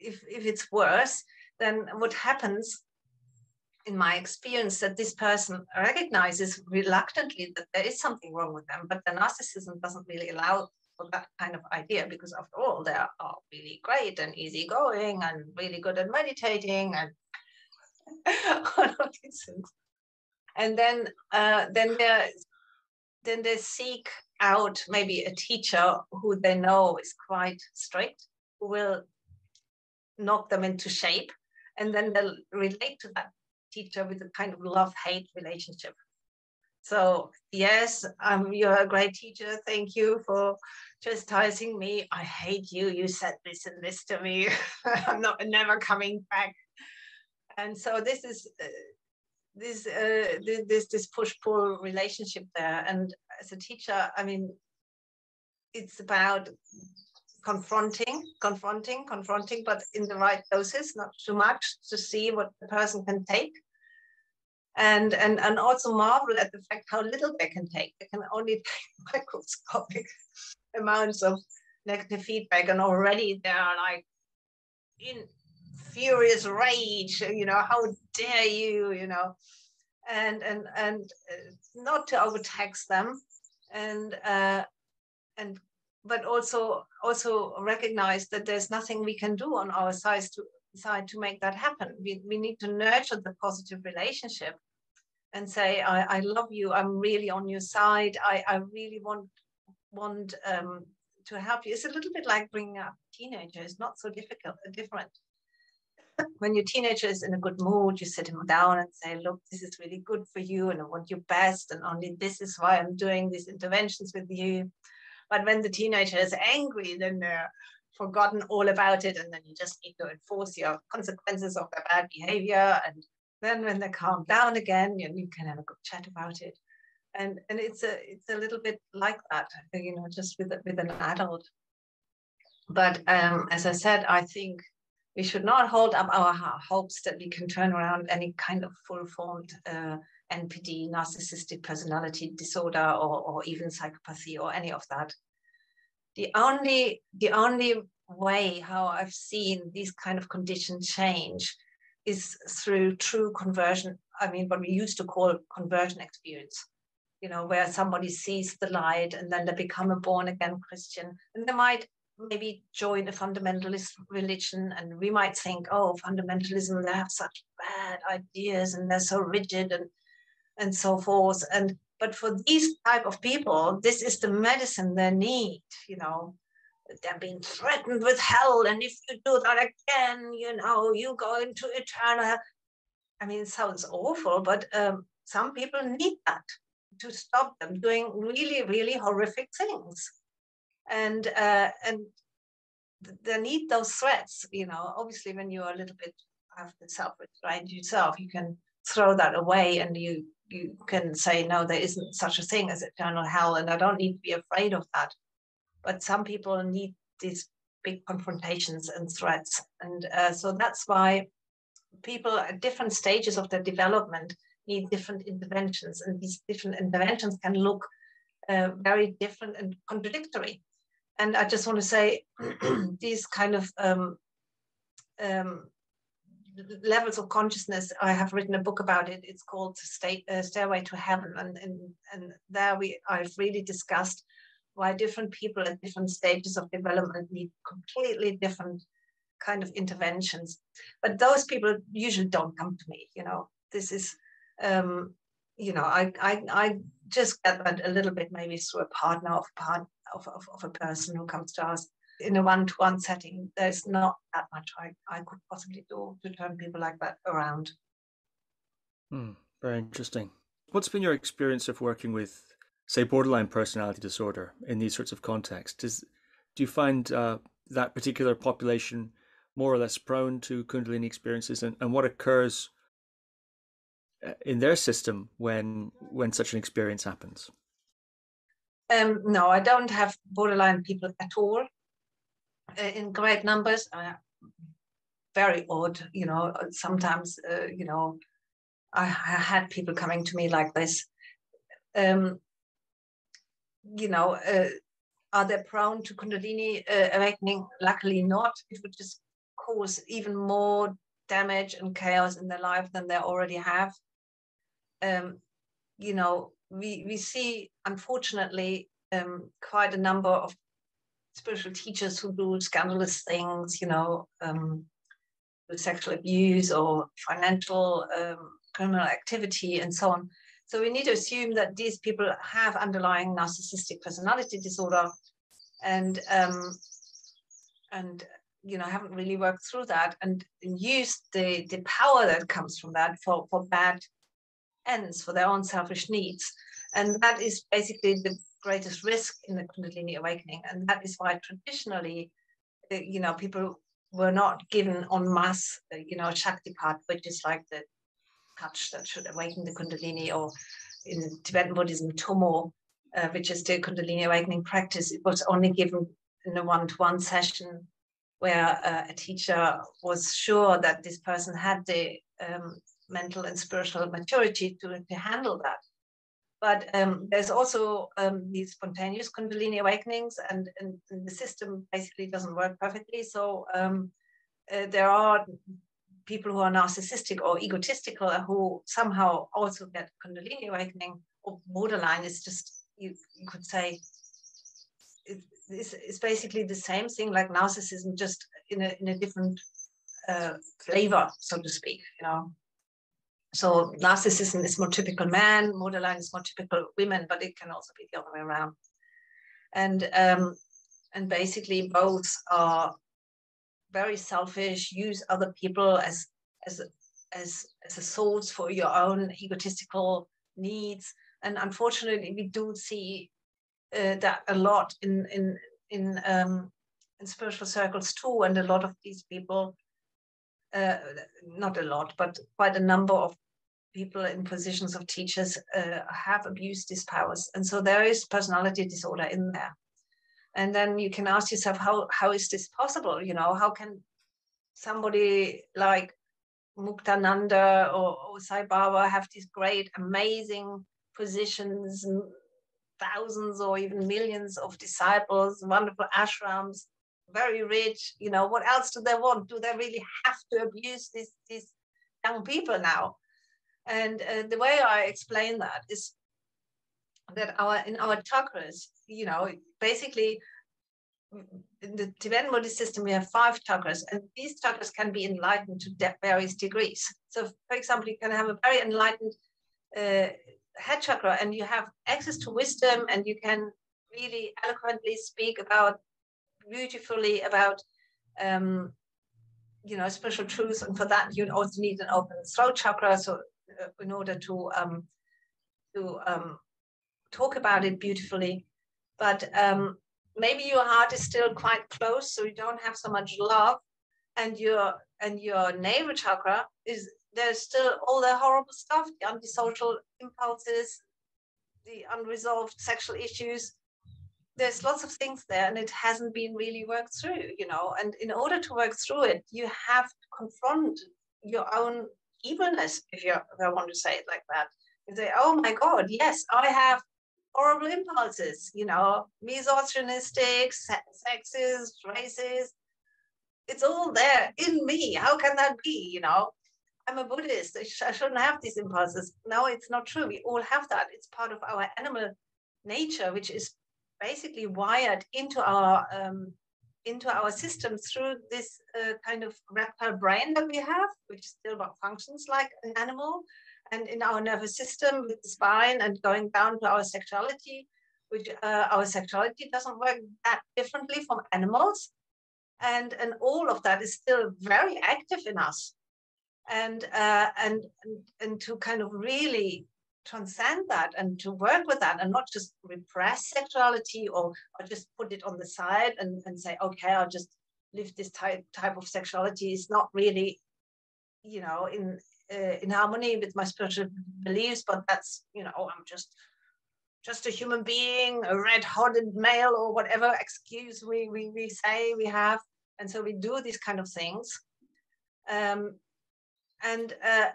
if if it's worse, then what happens, in my experience, that this person recognizes reluctantly that there is something wrong with them, but the narcissism doesn't really allow for that kind of idea, because after all, they are really great and easygoing and really good at meditating and all of these things. And then, uh, then they then they seek out maybe a teacher who they know is quite strict, who will knock them into shape, and then they'll relate to that teacher with a kind of love-hate relationship. So yes, um, you're a great teacher. Thank you for chastising me. I hate you. You said this and this to me. I'm not never coming back. And so this is uh, this uh, this this push-pull relationship there. And as a teacher, I mean, it's about confronting, confronting, confronting, but in the right doses, not too much, to see what the person can take. And, and, and also marvel at the fact how little they can take. They can only take microscopic amounts of negative feedback, and already they are like in furious rage, you know, how dare you, you know, and, and, and not to overtax them, and, uh, and but also, also recognize that there's nothing we can do on our side to, side to make that happen. We, we need to nurture the positive relationship and say, I, I love you, I'm really on your side, I, I really want, want um, to help you. It's a little bit like bringing up teenagers, not so difficult, different. when your teenager is in a good mood, you sit him down and say, look, this is really good for you and I want your best, and only this is why I'm doing these interventions with you. But when the teenager is angry, then they're forgotten all about it, and then you just need to enforce your consequences of their bad behavior. And then when they calm down again, you, you can have a good chat about it. And and it's a it's a little bit like that, you know, just with with an adult. But um, as I said, I think we should not hold up our hopes that we can turn around any kind of full-formed uh, N P D, narcissistic personality disorder, or, or even psychopathy, or any of that. The only the only way how I've seen these kind of conditions change is through true conversion. I mean, what we used to call conversion experience. You know, where somebody sees the light and then they become a born-again Christian, and they might maybe join a fundamentalist religion, and we might think, oh, fundamentalism, they have such bad ideas and they're so rigid and and so forth. And but for these type of people, this is the medicine they need. You know, they're being threatened with hell, and if you do that again, you know, you go into eternal hell. I mean, it sounds awful, but um, some people need that to stop them doing really, really horrific things. And uh, and they need those threats, you know. Obviously, when you are a little bit have the self-restraint yourself, you can throw that away, and you you can say, no, there isn't such a thing as eternal hell, and I don't need to be afraid of that. But some people need these big confrontations and threats. And uh, so that's why people at different stages of their development need different interventions, and these different interventions can look uh, very different and contradictory. And I just want to say these kind of um, um, levels of consciousness, I have written a book about it. It's called State, uh, Stairway to Heaven. And, and, and there we I've really discussed why different people at different stages of development need completely different kind of interventions. But those people usually don't come to me, you know. This is, um, you know, I, I, I just get that a little bit maybe through a partner of part. Of, of, of a person who comes to us in a one-to-one setting. There's not that much I, I could possibly do to turn people like that around. Hmm, very interesting. What's been your experience of working with, say, borderline personality disorder in these sorts of contexts? Is, do you find uh, that particular population more or less prone to Kundalini experiences, and, and what occurs in their system when when such an experience happens? Um, no, I don't have borderline people at all uh, in great numbers. Uh, very odd, you know, sometimes, uh, you know, I, I had people coming to me like this. Um, you know, uh, are they prone to Kundalini uh, awakening? Luckily not. It would just cause even more damage and chaos in their life than they already have. Um, you know, We, we see, unfortunately, um, quite a number of spiritual teachers who do scandalous things, you know, um, sexual abuse or financial um, criminal activity and so on. So we need to assume that these people have underlying narcissistic personality disorder, and, um, and you know, haven't really worked through that and used the, the power that comes from that for, for bad ends, for their own selfish needs. And that is basically the greatest risk in the Kundalini awakening. And that is why traditionally, you know, people were not given en masse, you know, shaktipat, which is like the touch that should awaken the Kundalini, or in Tibetan Buddhism, tumo, uh, which is the Kundalini awakening practice. It was only given in a one-to-one session where uh, a teacher was sure that this person had the um, mental and spiritual maturity to, to handle that. But um, there's also um, these spontaneous Kundalini awakenings, and, and, and the system basically doesn't work perfectly. So um, uh, there are people who are narcissistic or egotistical who somehow also get Kundalini awakening, or borderline. It's just, you, you could say, it, it's, it's basically the same thing like narcissism, just in a, in a different uh, flavor, so to speak, you know. So narcissism is more typical man, borderline is more typical women, but it can also be the other way around. And um, and basically both are very selfish, use other people as as as as a source for your own egotistical needs. And unfortunately, we do see uh, that a lot in in in um, in spiritual circles too. And a lot of these people, uh, not a lot, but quite a number of people in positions of teachers uh, have abused these powers. And so there is personality disorder in there. And then you can ask yourself, how how is this possible? You know, how can somebody like Muktananda or, or Sai Baba have these great, amazing positions, thousands or even millions of disciples, wonderful ashrams, very rich? You know, what else do they want? Do they really have to abuse these, these young people now? And uh, the way I explain that is that our in our chakras, you know, basically in the Tibetan Buddhist system, we have five chakras, and these chakras can be enlightened to various degrees. So, for example, you can have a very enlightened uh, head chakra, and you have access to wisdom, and you can really eloquently speak about beautifully about, um, you know, spiritual truths. And for that, you also need an open throat chakra, so uh, in order to um, to um, talk about it beautifully. But um, maybe your heart is still quite closed, so you don't have so much love, and your and your navel chakra is, there's still all the horrible stuff, the antisocial impulses, the unresolved sexual issues. There's lots of things there, and it hasn't been really worked through, you know. And in order to work through it, you have to confront your own evilness, if you if I want to say it like that. You say, oh my God, yes, I have horrible impulses, you know, misogynistic, sexist, racist. It's all there in me. How can that be? You know, I'm a Buddhist. I, sh I shouldn't have these impulses. No, it's not true. We all have that. It's part of our animal nature, which is basically wired into our um, into our system through this uh, kind of reptile brain that we have, which still functions like an animal. And in our nervous system with the spine and going down to our sexuality, which uh, our sexuality doesn't work that differently from animals. And, and all of that is still very active in us. And, uh, and, and, and to kind of really transcend that and to work with that and not just repress sexuality or, or just put it on the side and, and say, okay, I'll just live this type, type of sexuality. It's not really, you know, in... Uh, in harmony with my spiritual beliefs, but that's, you know, I'm just just a human being, a red-hearted male, or whatever excuse we, we we say we have, and so we do these kind of things, um, and uh,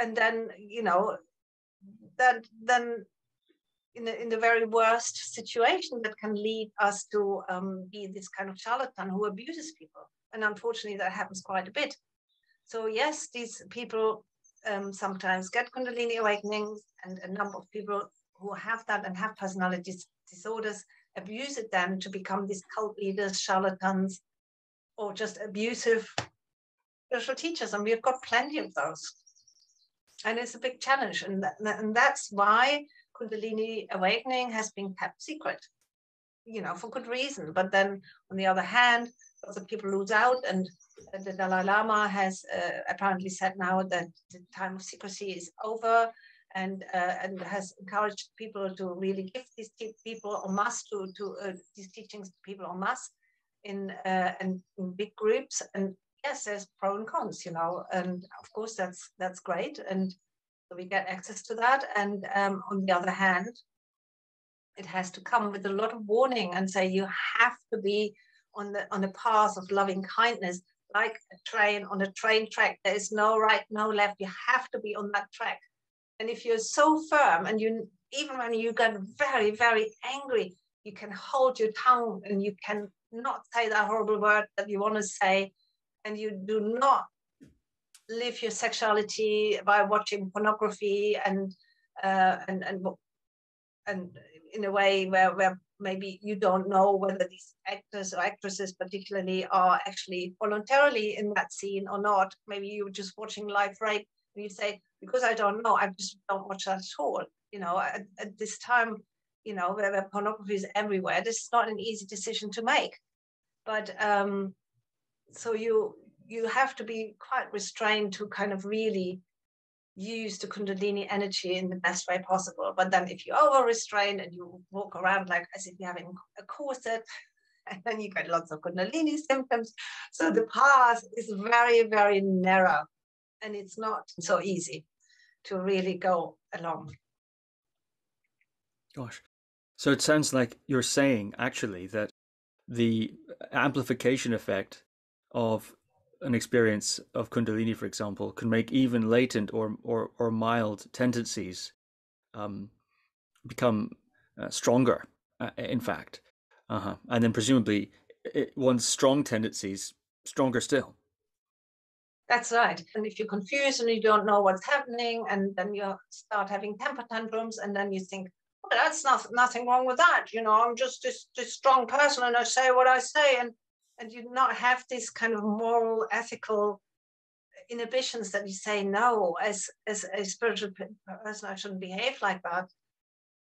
and then, you know, that then in the, in the very worst situation that can lead us to um, be this kind of charlatan who abuses people, and unfortunately that happens quite a bit. So yes, these people um, sometimes get Kundalini awakenings, and a number of people who have that and have personality disorders abuse it then to become these cult leaders, charlatans, or just abusive spiritual teachers. And we've got plenty of those. And it's a big challenge. And, that, and that's why Kundalini awakening has been kept secret, you know, for good reason. But then on the other hand, lots of people lose out, and the Dalai Lama has uh, apparently said now that the time of secrecy is over, and uh, and has encouraged people to really give these people en masse to to uh, these teachings to people en masse in uh, and in big groups. And yes, there's pros and cons, you know, and of course that's that's great, and so we get access to that. And um, on the other hand, it has to come with a lot of warning and say you have to be on the on the path of loving kindness, like a train on a train track. There is no right, no left. You have to be on that track. And if you're so firm, and you, even when you get very, very angry, you can hold your tongue and you can not say that horrible word that you want to say. And you do not live your sexuality by watching pornography and uh, and and and in a way where where maybe you don't know whether these actors or actresses particularly are actually voluntarily in that scene or not. Maybe you're just watching live rape and you say, because I don't know, I just don't watch that at all. You know, at, at this time, you know, where, where pornography is everywhere, this is not an easy decision to make. But um, so you you have to be quite restrained to kind of really use the Kundalini energy in the best way possible. But then if you over restrain and you walk around like as if you're having a corset, and then you get lots of Kundalini symptoms. So the path is very, very narrow, and it's not so easy to really go along. Gosh. So it sounds like you're saying actually that the amplification effect of an experience of Kundalini, for example, can make even latent or or, or mild tendencies um, become uh, stronger, uh, in fact. Uh-huh. And then presumably it, one's strong tendencies stronger still. That's right. And if you're confused and you don't know what's happening, and then you start having temper tantrums, and then you think, well, that's not, nothing wrong with that. You know, I'm just this, this strong person and I say what I say. And, and you not have this kind of moral, ethical inhibitions that you say, no, as, as a spiritual person, I shouldn't behave like that.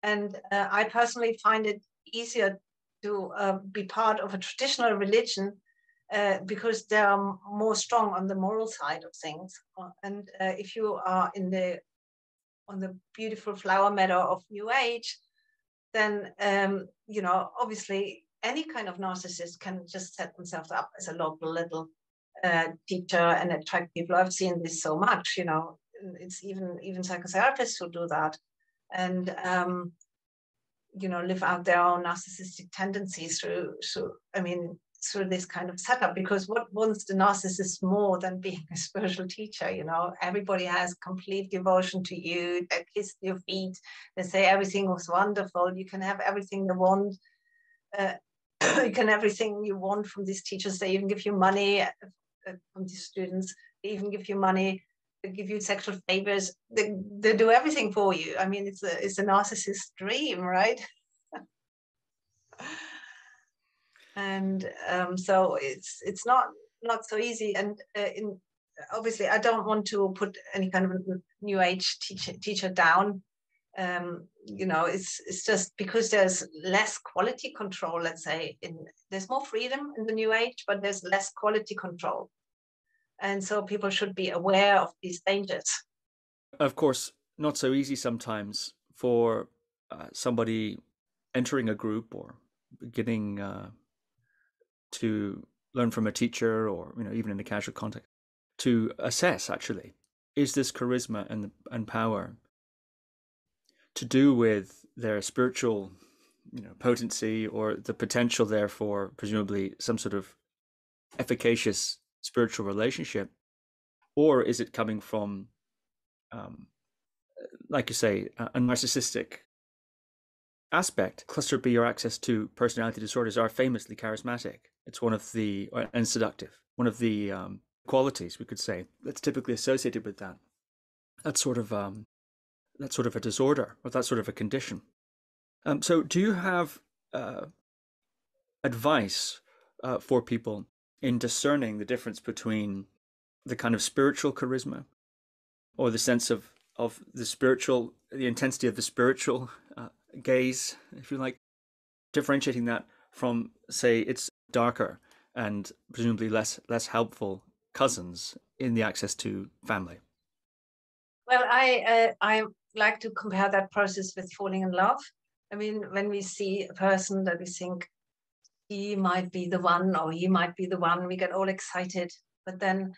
And uh, I personally find it easier to uh, be part of a traditional religion uh, because they are more strong on the moral side of things. And uh, if you are in the on the beautiful flower meadow of New Age, then um, you know, obviously any kind of narcissist can just set themselves up as a local little uh, teacher and attract people. I've seen this so much, you know. It's even even psychotherapists who do that, and um, you know, live out their own narcissistic tendencies through, through, I mean, through this kind of setup, because what wants the narcissist more than being a spiritual teacher? You know, everybody has complete devotion to you, they kiss your feet, they say everything was wonderful, you can have everything you want, uh, you can have everything you want from these teachers, they even give you money, uh, from these students, they even give you money, they give you sexual favors, they, they do everything for you. I mean, it's a, it's a narcissist's dream, right? And um, so it's it's not not so easy. And uh, in, obviously, I don't want to put any kind of New Age teacher teacher down. Um, you know, it's it's just because there's less quality control. Let's say in there's more freedom in the New Age, but there's less quality control, and so people should be aware of these dangers. Of course, not so easy sometimes for uh, somebody entering a group or beginning. Uh... to learn from a teacher, or you know, even in a casual context, to assess actually, is this charisma and and power to do with their spiritual, you know, potency, or the potential there for presumably some sort of efficacious spiritual relationship, or is it coming from, um, like you say, a, a narcissistic aspect? Cluster B or access to personality disorders are famously charismatic. It's one of the, and seductive, one of the um, qualities, we could say, that's typically associated with that. That's sort of, um, that's sort of a disorder, or that sort of a condition. Um, so do you have uh, advice uh, for people in discerning the difference between the kind of spiritual charisma, or the sense of, of the spiritual, the intensity of the spiritual uh, gaze, if you like, differentiating that from, say, its darker and presumably less less helpful cousins in the access to family? Well, I uh, I like to compare that process with falling in love. I mean, when we see a person that we think he might be the one, or he might be the one, we get all excited. But then,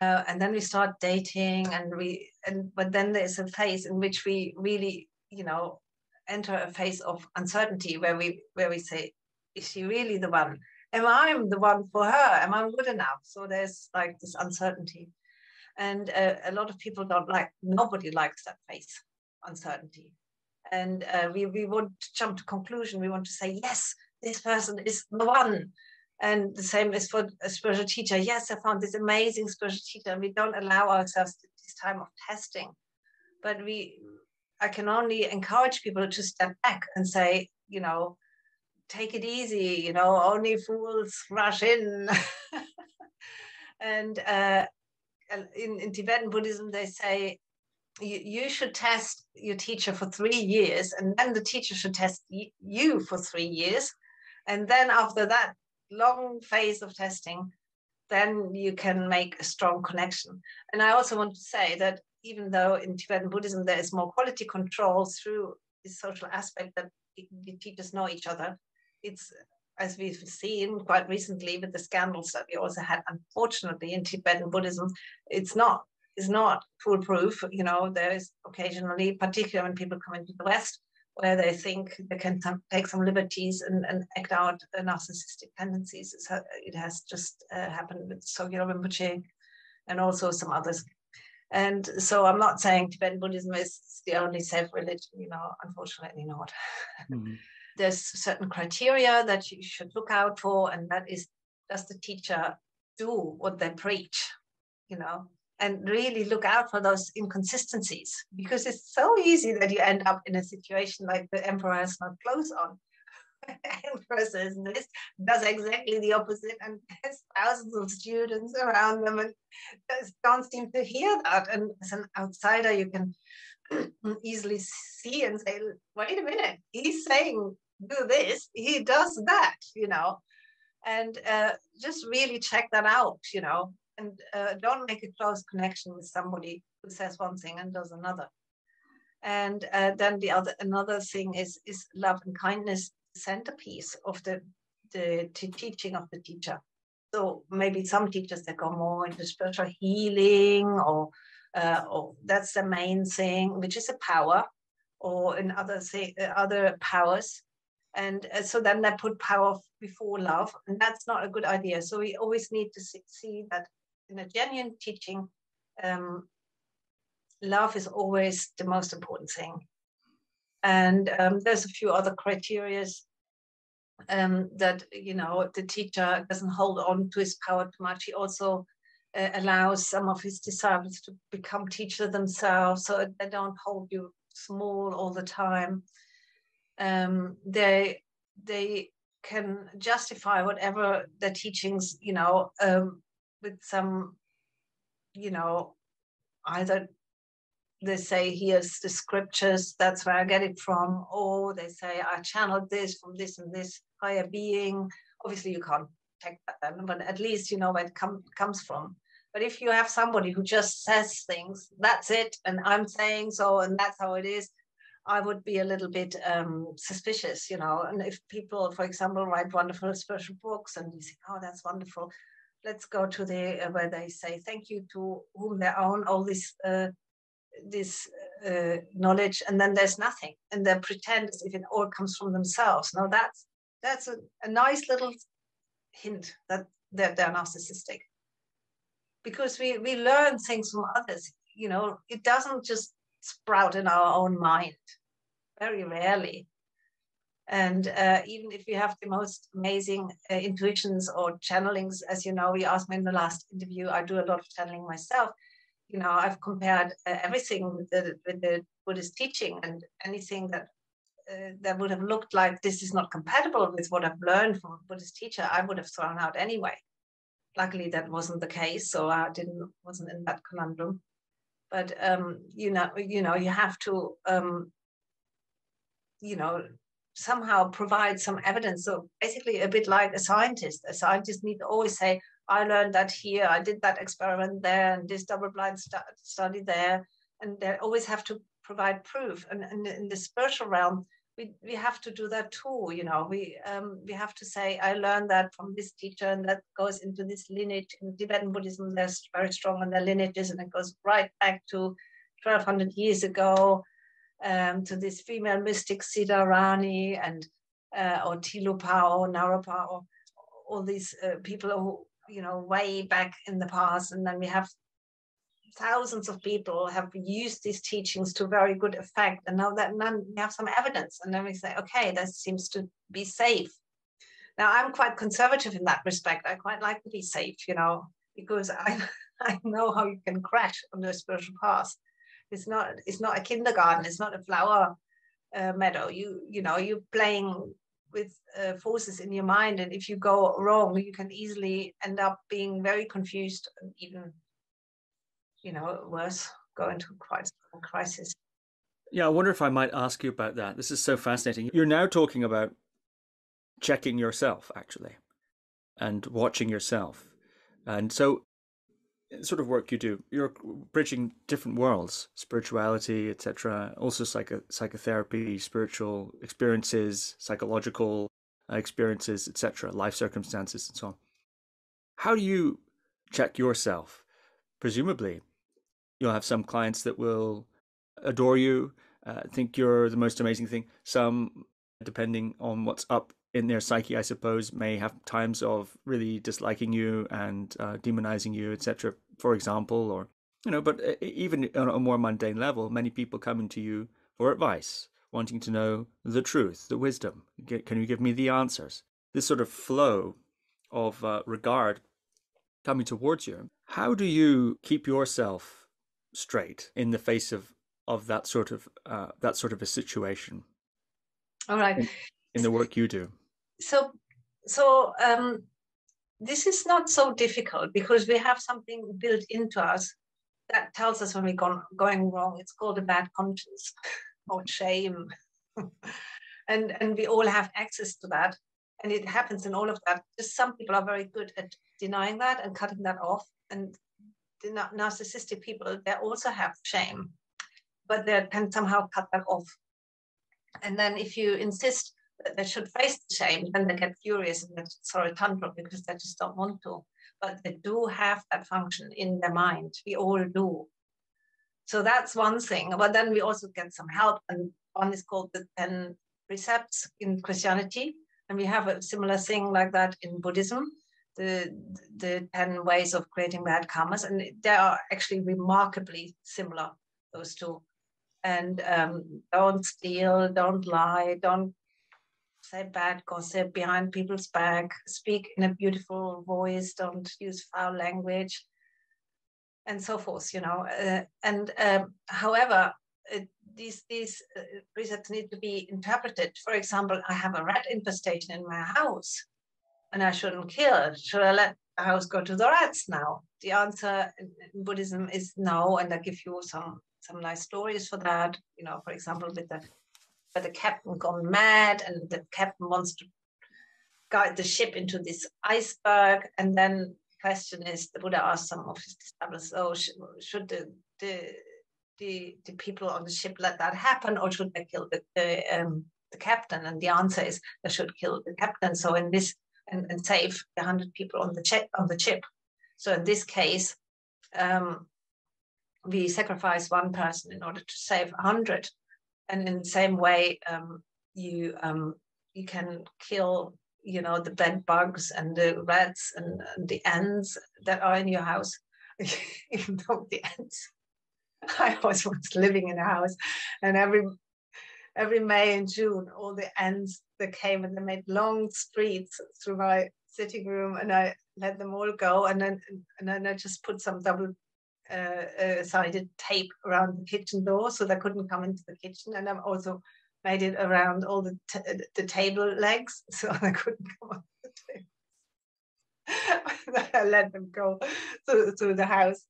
uh, and then we start dating, and we and but then there's a phase in which we really, you know, enter a phase of uncertainty where we where we say, is she really the one? Am I the one for her? Am I good enough? So there's like this uncertainty. And uh, a lot of people don't like, nobody likes that phase, uncertainty. And uh, we, we want to jump to conclusion. We want to say, yes, this person is the one. And the same is for a spiritual teacher. Yes, I found this amazing spiritual teacher. And we don't allow ourselves this time of testing. But we, I can only encourage people to step back and say, you know, take it easy, you know, only fools rush in. And uh, in, in Tibetan Buddhism, they say, you, you should test your teacher for three years, and then the teacher should test y- you for three years. And then after that long phase of testing, then you can make a strong connection. And I also want to say that even though in Tibetan Buddhism there is more quality control through this social aspect that the teachers know each other, it's, as we've seen quite recently with the scandals that we also had, unfortunately, in Tibetan Buddhism, it's not, it's not foolproof. You know, there is occasionally, particularly when people come into the West, where they think they can take some liberties and, and act out uh, narcissistic tendencies. It's, it has just uh, happened with Sogyal Rinpoche and also some others. And so I'm not saying Tibetan Buddhism is the only safe religion, you know, unfortunately not. Mm-hmm. There's certain criteria that you should look out for, and that is, does the teacher do what they preach, you know? And really look out for those inconsistencies, because it's so easy that you end up in a situation like the emperor has no clothes on. Emperor says this, does exactly the opposite, and there's thousands of students around them and they don't seem to hear that. And as an outsider, you can easily see and say, wait a minute, he's saying do this, he does that, you know. And uh, just really check that out, you know. And uh, don't make a close connection with somebody who says one thing and does another. And uh, then the other another thing is is love and kindness, centerpiece of the, the the teaching of the teacher. So maybe some teachers that go more into spiritual healing, or uh, or that's the main thing, which is a power, or in other say other powers. And so then they put power before love, and that's not a good idea. So we always need to see that in a genuine teaching, um, love is always the most important thing. And um, there's a few other criteria um, that, you know, the teacher doesn't hold on to his power too much. He also uh, allows some of his disciples to become teachers themselves, so they don't hold you small all the time. Um, they they can justify whatever their teachings, you know, um, with some, you know, either they say, here's the scriptures, that's where I get it from, or they say, I channeled this from this and this higher being. Obviously, you can't check that, but at least you know where it com comes from. But if you have somebody who just says things, that's it, and I'm saying so, and that's how it is, I would be a little bit um, suspicious, you know. And if people, for example, write wonderful spiritual books and you think, oh, that's wonderful, let's go to the, uh, where they say, thank you to whom they own all this, uh, this uh, knowledge, and then there's nothing. And they pretend as if it all comes from themselves. Now that's, that's a, a nice little hint that they're, they're narcissistic. Because we, we learn things from others, you know, it doesn't just sprout in our own mind, very rarely. And uh, even if we have the most amazing uh, intuitions or channelings, as you know, you asked me in the last interview, I do a lot of channeling myself. You know, I've compared uh, everything with the, with the Buddhist teaching, and anything that uh, that would have looked like this is not compatible with what I've learned from a Buddhist teacher, I would have thrown out anyway. Luckily, that wasn't the case, so I didn't wasn't in that conundrum. But um, you know, you know, you have to, um, you know, somehow provide some evidence. So basically, a bit like a scientist. A scientist need to always say, "I learned that here, I did that experiment there, and this double-blind stu study there," and they always have to provide proof. And, and in the spiritual realm, we we have to do that too. You know, we um, we have to say, "I learned that from this teacher, and that goes into this lineage." In Tibetan Buddhism, they're very strong on their lineages, and it goes right back to twelve hundred years ago, um, to this female mystic Siddharani, and uh, or Tilopa or Naropa, or all these uh, people who, you know, way back in the past. And then we have thousands of people have used these teachings to very good effect, and now that none, we have some evidence, and then we say, okay, that seems to be safe. Now I'm quite conservative in that respect. I quite like to be safe, you know, because I, I know how you can crash on the spiritual path. It's not, it's not a kindergarten, it's not a flower uh, meadow. You, you know, you're playing with uh, forces in your mind, and if you go wrong, you can easily end up being very confused, and even, you know, worse, go into quite a crisis. Yeah, I wonder if I might ask you about that. This is so fascinating. You're now talking about checking yourself, actually, and watching yourself. And so sort of work you do, you're bridging different worlds, spirituality, et cetera, also psycho psychotherapy, spiritual experiences, psychological experiences, et cetera, life circumstances, and so on. How do you check yourself? Presumably, you'll have some clients that will adore you, uh, think you're the most amazing thing. Some, depending on what's up in their psyche, I suppose, may have times of really disliking you and uh, demonizing you, et cetera, for example, or, you know, but even on a more mundane level, many people coming to you for advice, wanting to know the truth, the wisdom. Can you give me the answers? This sort of flow of uh, regard coming towards you. How do you keep yourself straight in the face of, of that sort of, uh, that sort of a situation? All right. In, in the work you do. So, so um, this is not so difficult because we have something built into us that tells us when we're gone, going wrong. It's called a bad conscience or shame. and, and we all have access to that. And it happens in all of that. Just some people are very good at denying that and cutting that off. And the narcissistic people, they also have shame, but they can somehow cut that off. And then if you insist that they should face the shame, then they get furious and they throw a tantrum because they just don't want to. But they do have that function in their mind. We all do. So that's one thing. But then we also get some help. And one is called the ten precepts in Christianity. And we have a similar thing like that in Buddhism, the, the ten ways of creating bad karmas. And they are actually remarkably similar, those two. And um, don't steal, don't lie, don't say bad gossip behind people's back, speak in a beautiful voice, don't use foul language, and so forth, you know. Uh, and um, however, uh, these, these uh, precepts need to be interpreted. For example, I have a rat infestation in my house and I shouldn't kill. Should I let the house go to the rats now? The answer in Buddhism is no, and I give you some some nice stories for that, you know, for example, with the, with the captain gone mad and the captain wants to guide the ship into this iceberg. And then the question is, the Buddha asked some of his disciples, oh, sh should the, the, the, the people on the ship let that happen, or should they kill the, the, um, the captain? And the answer is they should kill the captain. So in this, and, and save the hundred people on the, ship, on the ship. So in this case, um, we sacrifice one person in order to save a hundred. And in the same way, um, you um, you can kill, you know, the bed bugs and the rats and, and the ants that are in your house. Even though the ants, I was once living in a house, and every every May and June, all the ants that came and they made long streets through my sitting room, and I let them all go, and then and then I just put some double Uh, uh, sided tape around the kitchen door so they couldn't come into the kitchen, and I've also made it around all the t the table legs so they couldn't come on the table. I let them go through, through the house.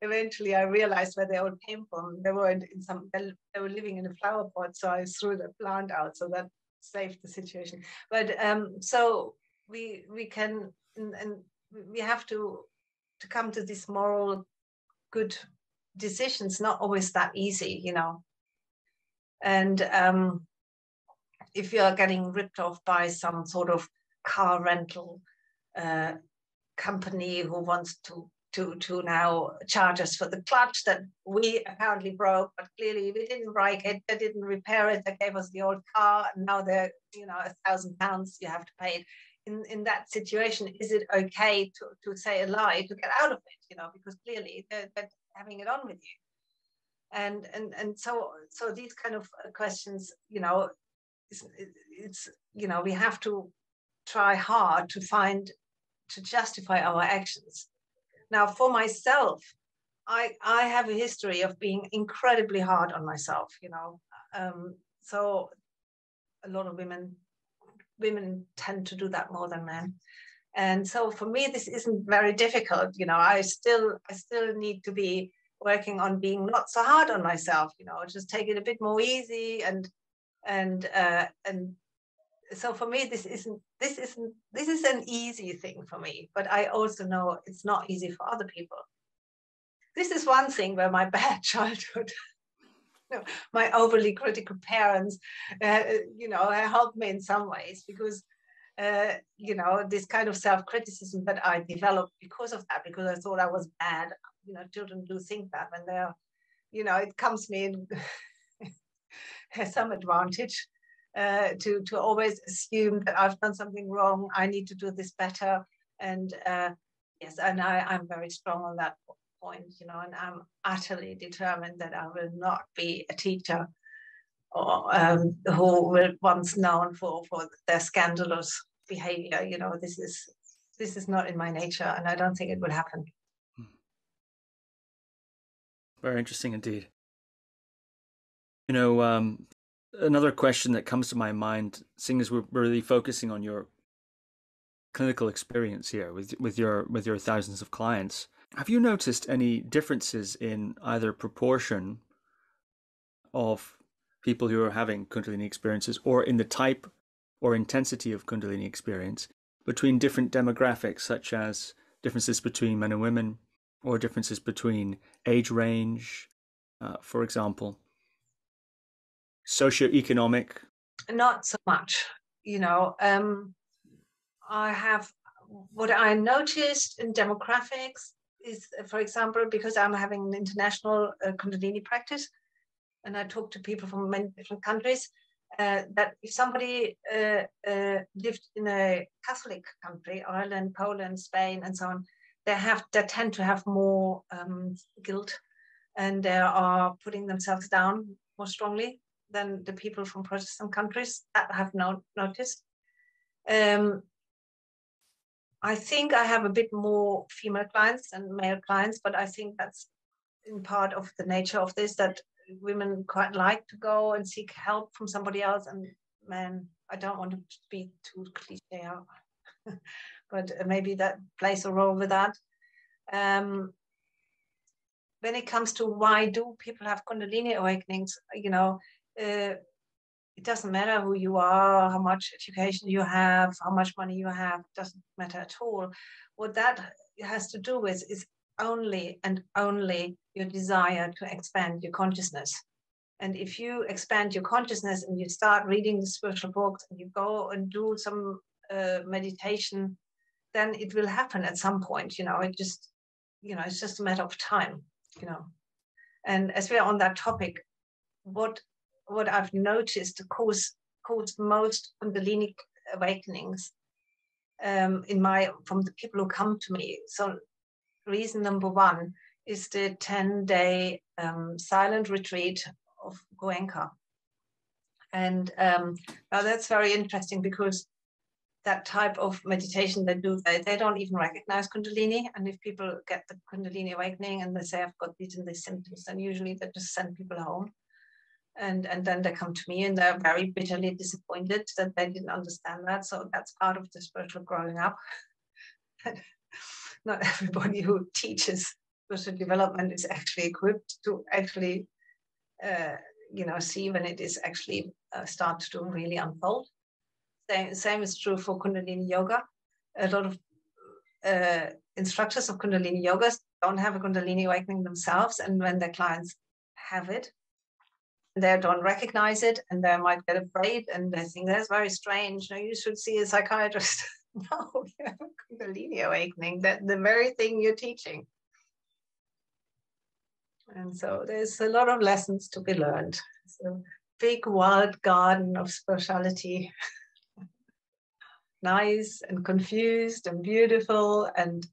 Eventually I realized where they all came from. They were in some they were living in a flower pot, so I threw the plant out, so that saved the situation. But um, so we we can and, and we have to to come to this moral good decisions, not always that easy, you know. And um, if you are getting ripped off by some sort of car rental uh, company who wants to to to now charge us for the clutch that we apparently broke, but clearly we didn't break it, they didn't repair it, they gave us the old car, and now they're, you know, a thousand pounds you have to pay it. In, in that situation, is it okay to, to say a lie to get out of it, you know, because clearly they're, they're having it on with you. And and and so so these kind of questions, you know, it's, it's you know, we have to try hard to find, to justify our actions. Now, for myself, I, I have a history of being incredibly hard on myself, you know. Um, so a lot of women Women tend to do that more than men, and so for me this isn't very difficult. You know, I still I still need to be working on being not so hard on myself. You know, just take it a bit more easy and and uh, and so for me, this isn't, this isn't, this is an easy thing for me, but I also know it's not easy for other people. This is one thing where my bad childhood, you know, my overly critical parents, uh, you know, helped me in some ways, because, uh, you know, this kind of self-criticism that I developed because of that, because I thought I was bad. You know, children do think that when they're, you know, it comes me in has some advantage uh, to, to always assume that I've done something wrong, I need to do this better. And uh, yes, and I, I'm very strong on that point. Point, you know, and I'm utterly determined that I will not be a teacher or, um, who will once known for, for their scandalous behavior. You know, this is this is not in my nature, and I don't think it will happen. Very interesting indeed. You know, um, another question that comes to my mind, seeing as we're really focusing on your clinical experience here with with your with your thousands of clients. Have you noticed any differences in either proportion of people who are having Kundalini experiences, or in the type or intensity of Kundalini experience between different demographics, such as differences between men and women, or differences between age range, uh, for example, socioeconomic? Not so much. You know, um, I have what I noticed in demographics. Is, for example, because I'm having an international uh, Kundalini practice, and I talk to people from many different countries, uh, that if somebody uh, uh, lived in a Catholic country, Ireland, Poland, Spain, and so on, they have they tend to have more um, guilt, and they are putting themselves down more strongly than the people from Protestant countries. That I have not noticed. Um, I think I have a bit more female clients than male clients, but I think that's in part of the nature of this, that women quite like to go and seek help from somebody else. And men, I don't want to be too cliche, but maybe that plays a role with that. Um, when it comes to why do people have Kundalini awakenings, you know, uh, it doesn't matter who you are, how much education you have, how much money you have, it doesn't matter at all. What that has to do with is only and only your desire to expand your consciousness. And if you expand your consciousness and you start reading the spiritual books and you go and do some uh, meditation, then it will happen at some point, you know, it just, you know, it's just a matter of time, you know. And as we are on that topic, what what I've noticed caused caused most Kundalini awakenings um, in my from the people who come to me. So reason number one is the ten-day um, silent retreat of Goenka. And um, now that's very interesting, because that type of meditation they do, they, they don't even recognize Kundalini. And if people get the Kundalini awakening and they say, I've got these and these symptoms, then usually they just send people home. And, and then they come to me and they're very bitterly disappointed that they didn't understand that. So that's part of the spiritual growing up. Not everybody who teaches spiritual development is actually equipped to actually, uh, you know, see when it is actually uh, start to really unfold. Same, same is true for Kundalini yoga. A lot of uh, instructors of Kundalini yogas don't have a Kundalini awakening themselves. And when their clients have it, they don't recognize it, and they might get afraid, and they think that's very strange. No, you should see a psychiatrist. No, you have a Kundalini awakening, that the very thing you're teaching. And so there's a lot of lessons to be learned. It's a big wild garden of spirituality. Nice and confused and beautiful and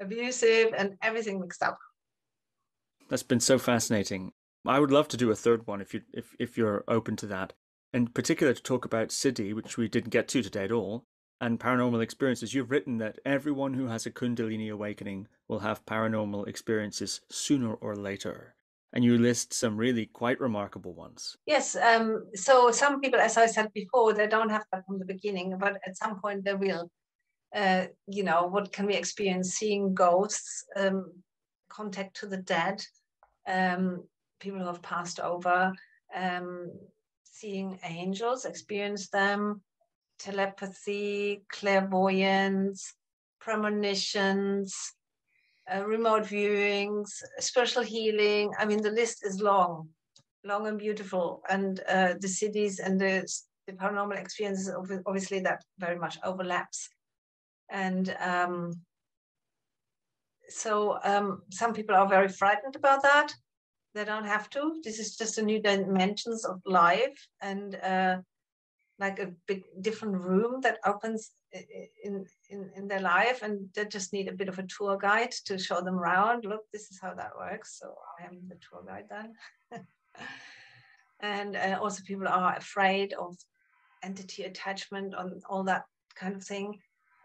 abusive and everything mixed up. That's been so fascinating. I would love to do a third one if you if if you're open to that, in particular to talk about Siddhi, which we didn't get to today at all, and paranormal experiences. You've written that everyone who has a Kundalini awakening will have paranormal experiences sooner or later, and you list some really quite remarkable ones. Yes, um, so some people, as I said before, they don't have that from the beginning, but at some point they will. Uh, you know, what can we experience? Seeing ghosts, um, contact to the dead. Um, people who have passed over, um, seeing angels, experience them, telepathy, clairvoyance, premonitions, uh, remote viewings, spiritual healing. I mean, the list is long, long and beautiful. And uh, the siddhis and the, the paranormal experiences, obviously that very much overlaps. And um, so um, some people are very frightened about that. They don't have to. This is just a new dimensions of life, and uh, like a big different room that opens in, in, in their life, and they just need a bit of a tour guide to show them around. Look, this is how that works. So I am the tour guide then. And uh, also people are afraid of entity attachment on all that kind of thing.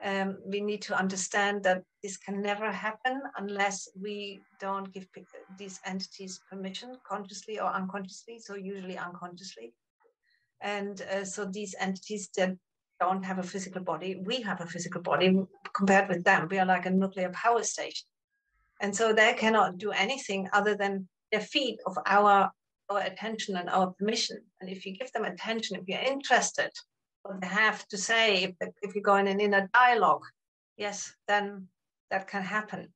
Um, we need to understand that this can never happen unless we don't give these entities permission, consciously or unconsciously, so usually unconsciously. And uh, so these entities that don't have a physical body, we have a physical body compared with them. We are like a nuclear power station. And so they cannot do anything other than their feed of our, our attention and our permission. And if you give them attention, if you're interested, what they have to say, if, if you go in an inner dialogue, yes, then that can happen.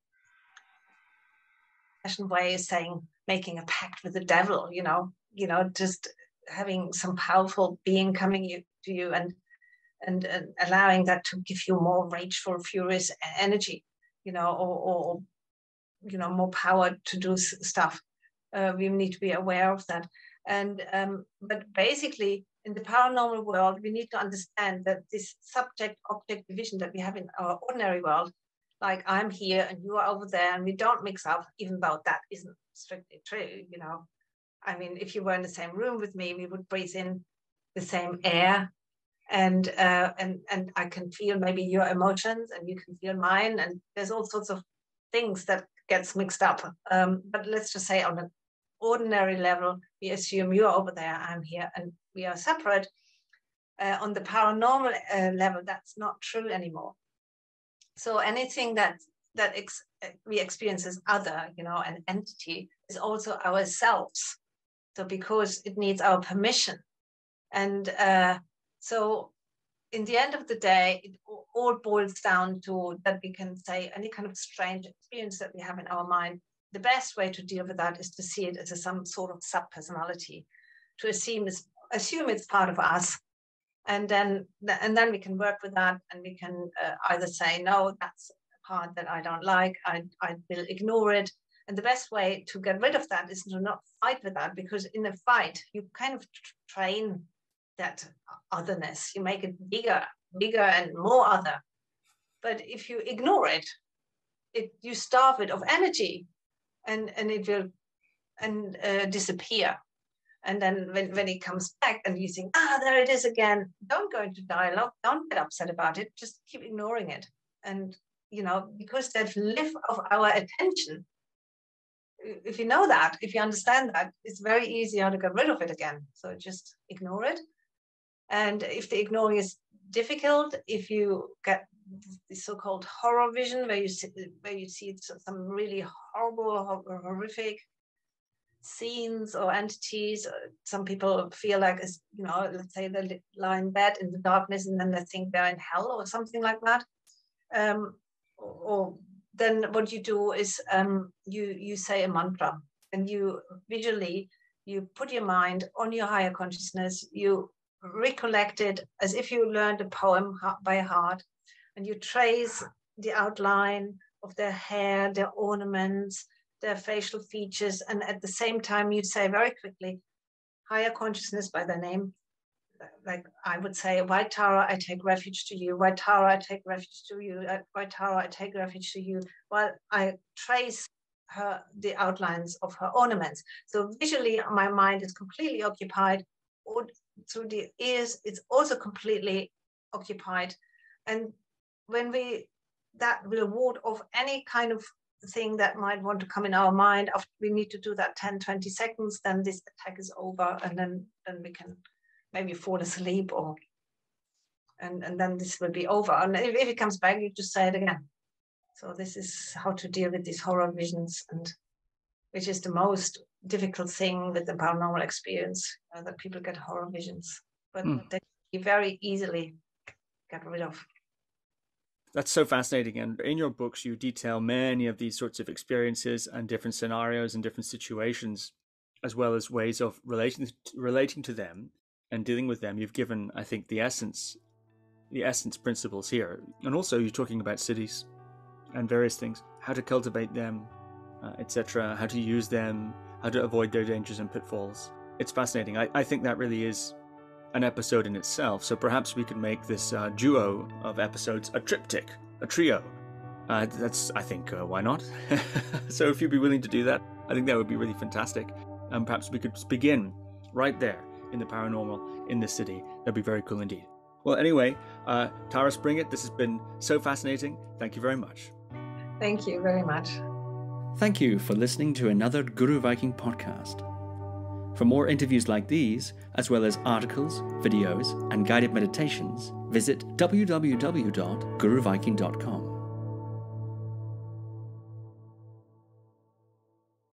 Fashion way is saying making a pact with the devil, you know, you know, just having some powerful being coming you, to you and, and and allowing that to give you more rageful, furious energy, you know, or, or you know, more power to do stuff. Uh, we need to be aware of that. And um, but basically, in the paranormal world, we need to understand that this subject-object division that we have in our ordinary world, like I'm here and you are over there, and we don't mix up, even though that isn't strictly true, you know. I mean, if you were in the same room with me, we would breathe in the same air, and uh, and and I can feel maybe your emotions, and you can feel mine, and there's all sorts of things that gets mixed up. Um, but let's just say on an ordinary level, we assume you're over there, I'm here, and we are separate. Uh, on the paranormal uh, level, that's not true anymore. So anything that that ex we experience as other, you know, an entity, is also ourselves. So because it needs our permission, and uh, so in the end of the day, it all boils down to that we can say any kind of strange experience that we have in our mind. The best way to deal with that is to see it as a, some sort of sub-personality, to assume it's, assume it's part of us, and then and then we can work with that, and we can uh, either say, no, that's a part that I don't like, I, I will ignore it. And the best way to get rid of that is to not fight with that, because in a fight, you kind of train that otherness. You make it bigger, bigger and more other. But if you ignore it, it you starve it of energy. And, and it will and uh, disappear. And then when, when it comes back and you think, ah, there it is again, don't go into dialogue, don't get upset about it, just keep ignoring it. And, you know, because that live of our attention, if you know that, if you understand that, it's very easy how to get rid of it again. So just ignore it. And if the ignoring is difficult, if you get the so-called horror vision, where you see, where you see some really horrible, horrific scenes or entities. Some people feel like, you know, let's say they lie in bed in the darkness and then they think they're in hell or something like that. Um, or then what you do is um, you you say a mantra, and you visually you put your mind on your higher consciousness. You recollect it as if you learned a poem by heart. And you trace the outline of their hair, their ornaments, their facial features. And at the same time, you say very quickly, higher consciousness by their name. Like I would say, White Tara, I take refuge to you. White Tara, I take refuge to you. White Tara, I take refuge to you. While I trace her, the outlines of her ornaments. So visually, my mind is completely occupied. Through the ears, it's also completely occupied. And when we, that will ward off any kind of thing that might want to come in our mind. After we need to do that ten, twenty seconds, then this attack is over, and then, then we can maybe fall asleep, or, and, and then this will be over. And if, if it comes back, you just say it again. So this is how to deal with these horror visions, and which is the most difficult thing with the paranormal experience, uh, that people get horror visions, but mm. they very easily get rid of. That's so fascinating. And in your books, you detail many of these sorts of experiences and different scenarios and different situations, as well as ways of relating, relating to them and dealing with them. You've given, I think, the essence, the essence principles here. And also you're talking about siddhis and various things, how to cultivate them, uh, et cetera, how to use them, how to avoid their dangers and pitfalls. It's fascinating. I, I think that really is an episode in itself, so perhaps we could make this uh, duo of episodes a triptych, a trio. Uh, that's, I think, uh, why not? So if you'd be willing to do that, I think that would be really fantastic. And um, perhaps we could begin right there in the paranormal, in the city. That'd be very cool indeed. Well, anyway, uh, Tara Springett, this has been so fascinating. Thank you very much. Thank you very much. Thank you for listening to another Guru Viking podcast. For more interviews like these, as well as articles, videos, and guided meditations, visit w w w dot guru viking dot com.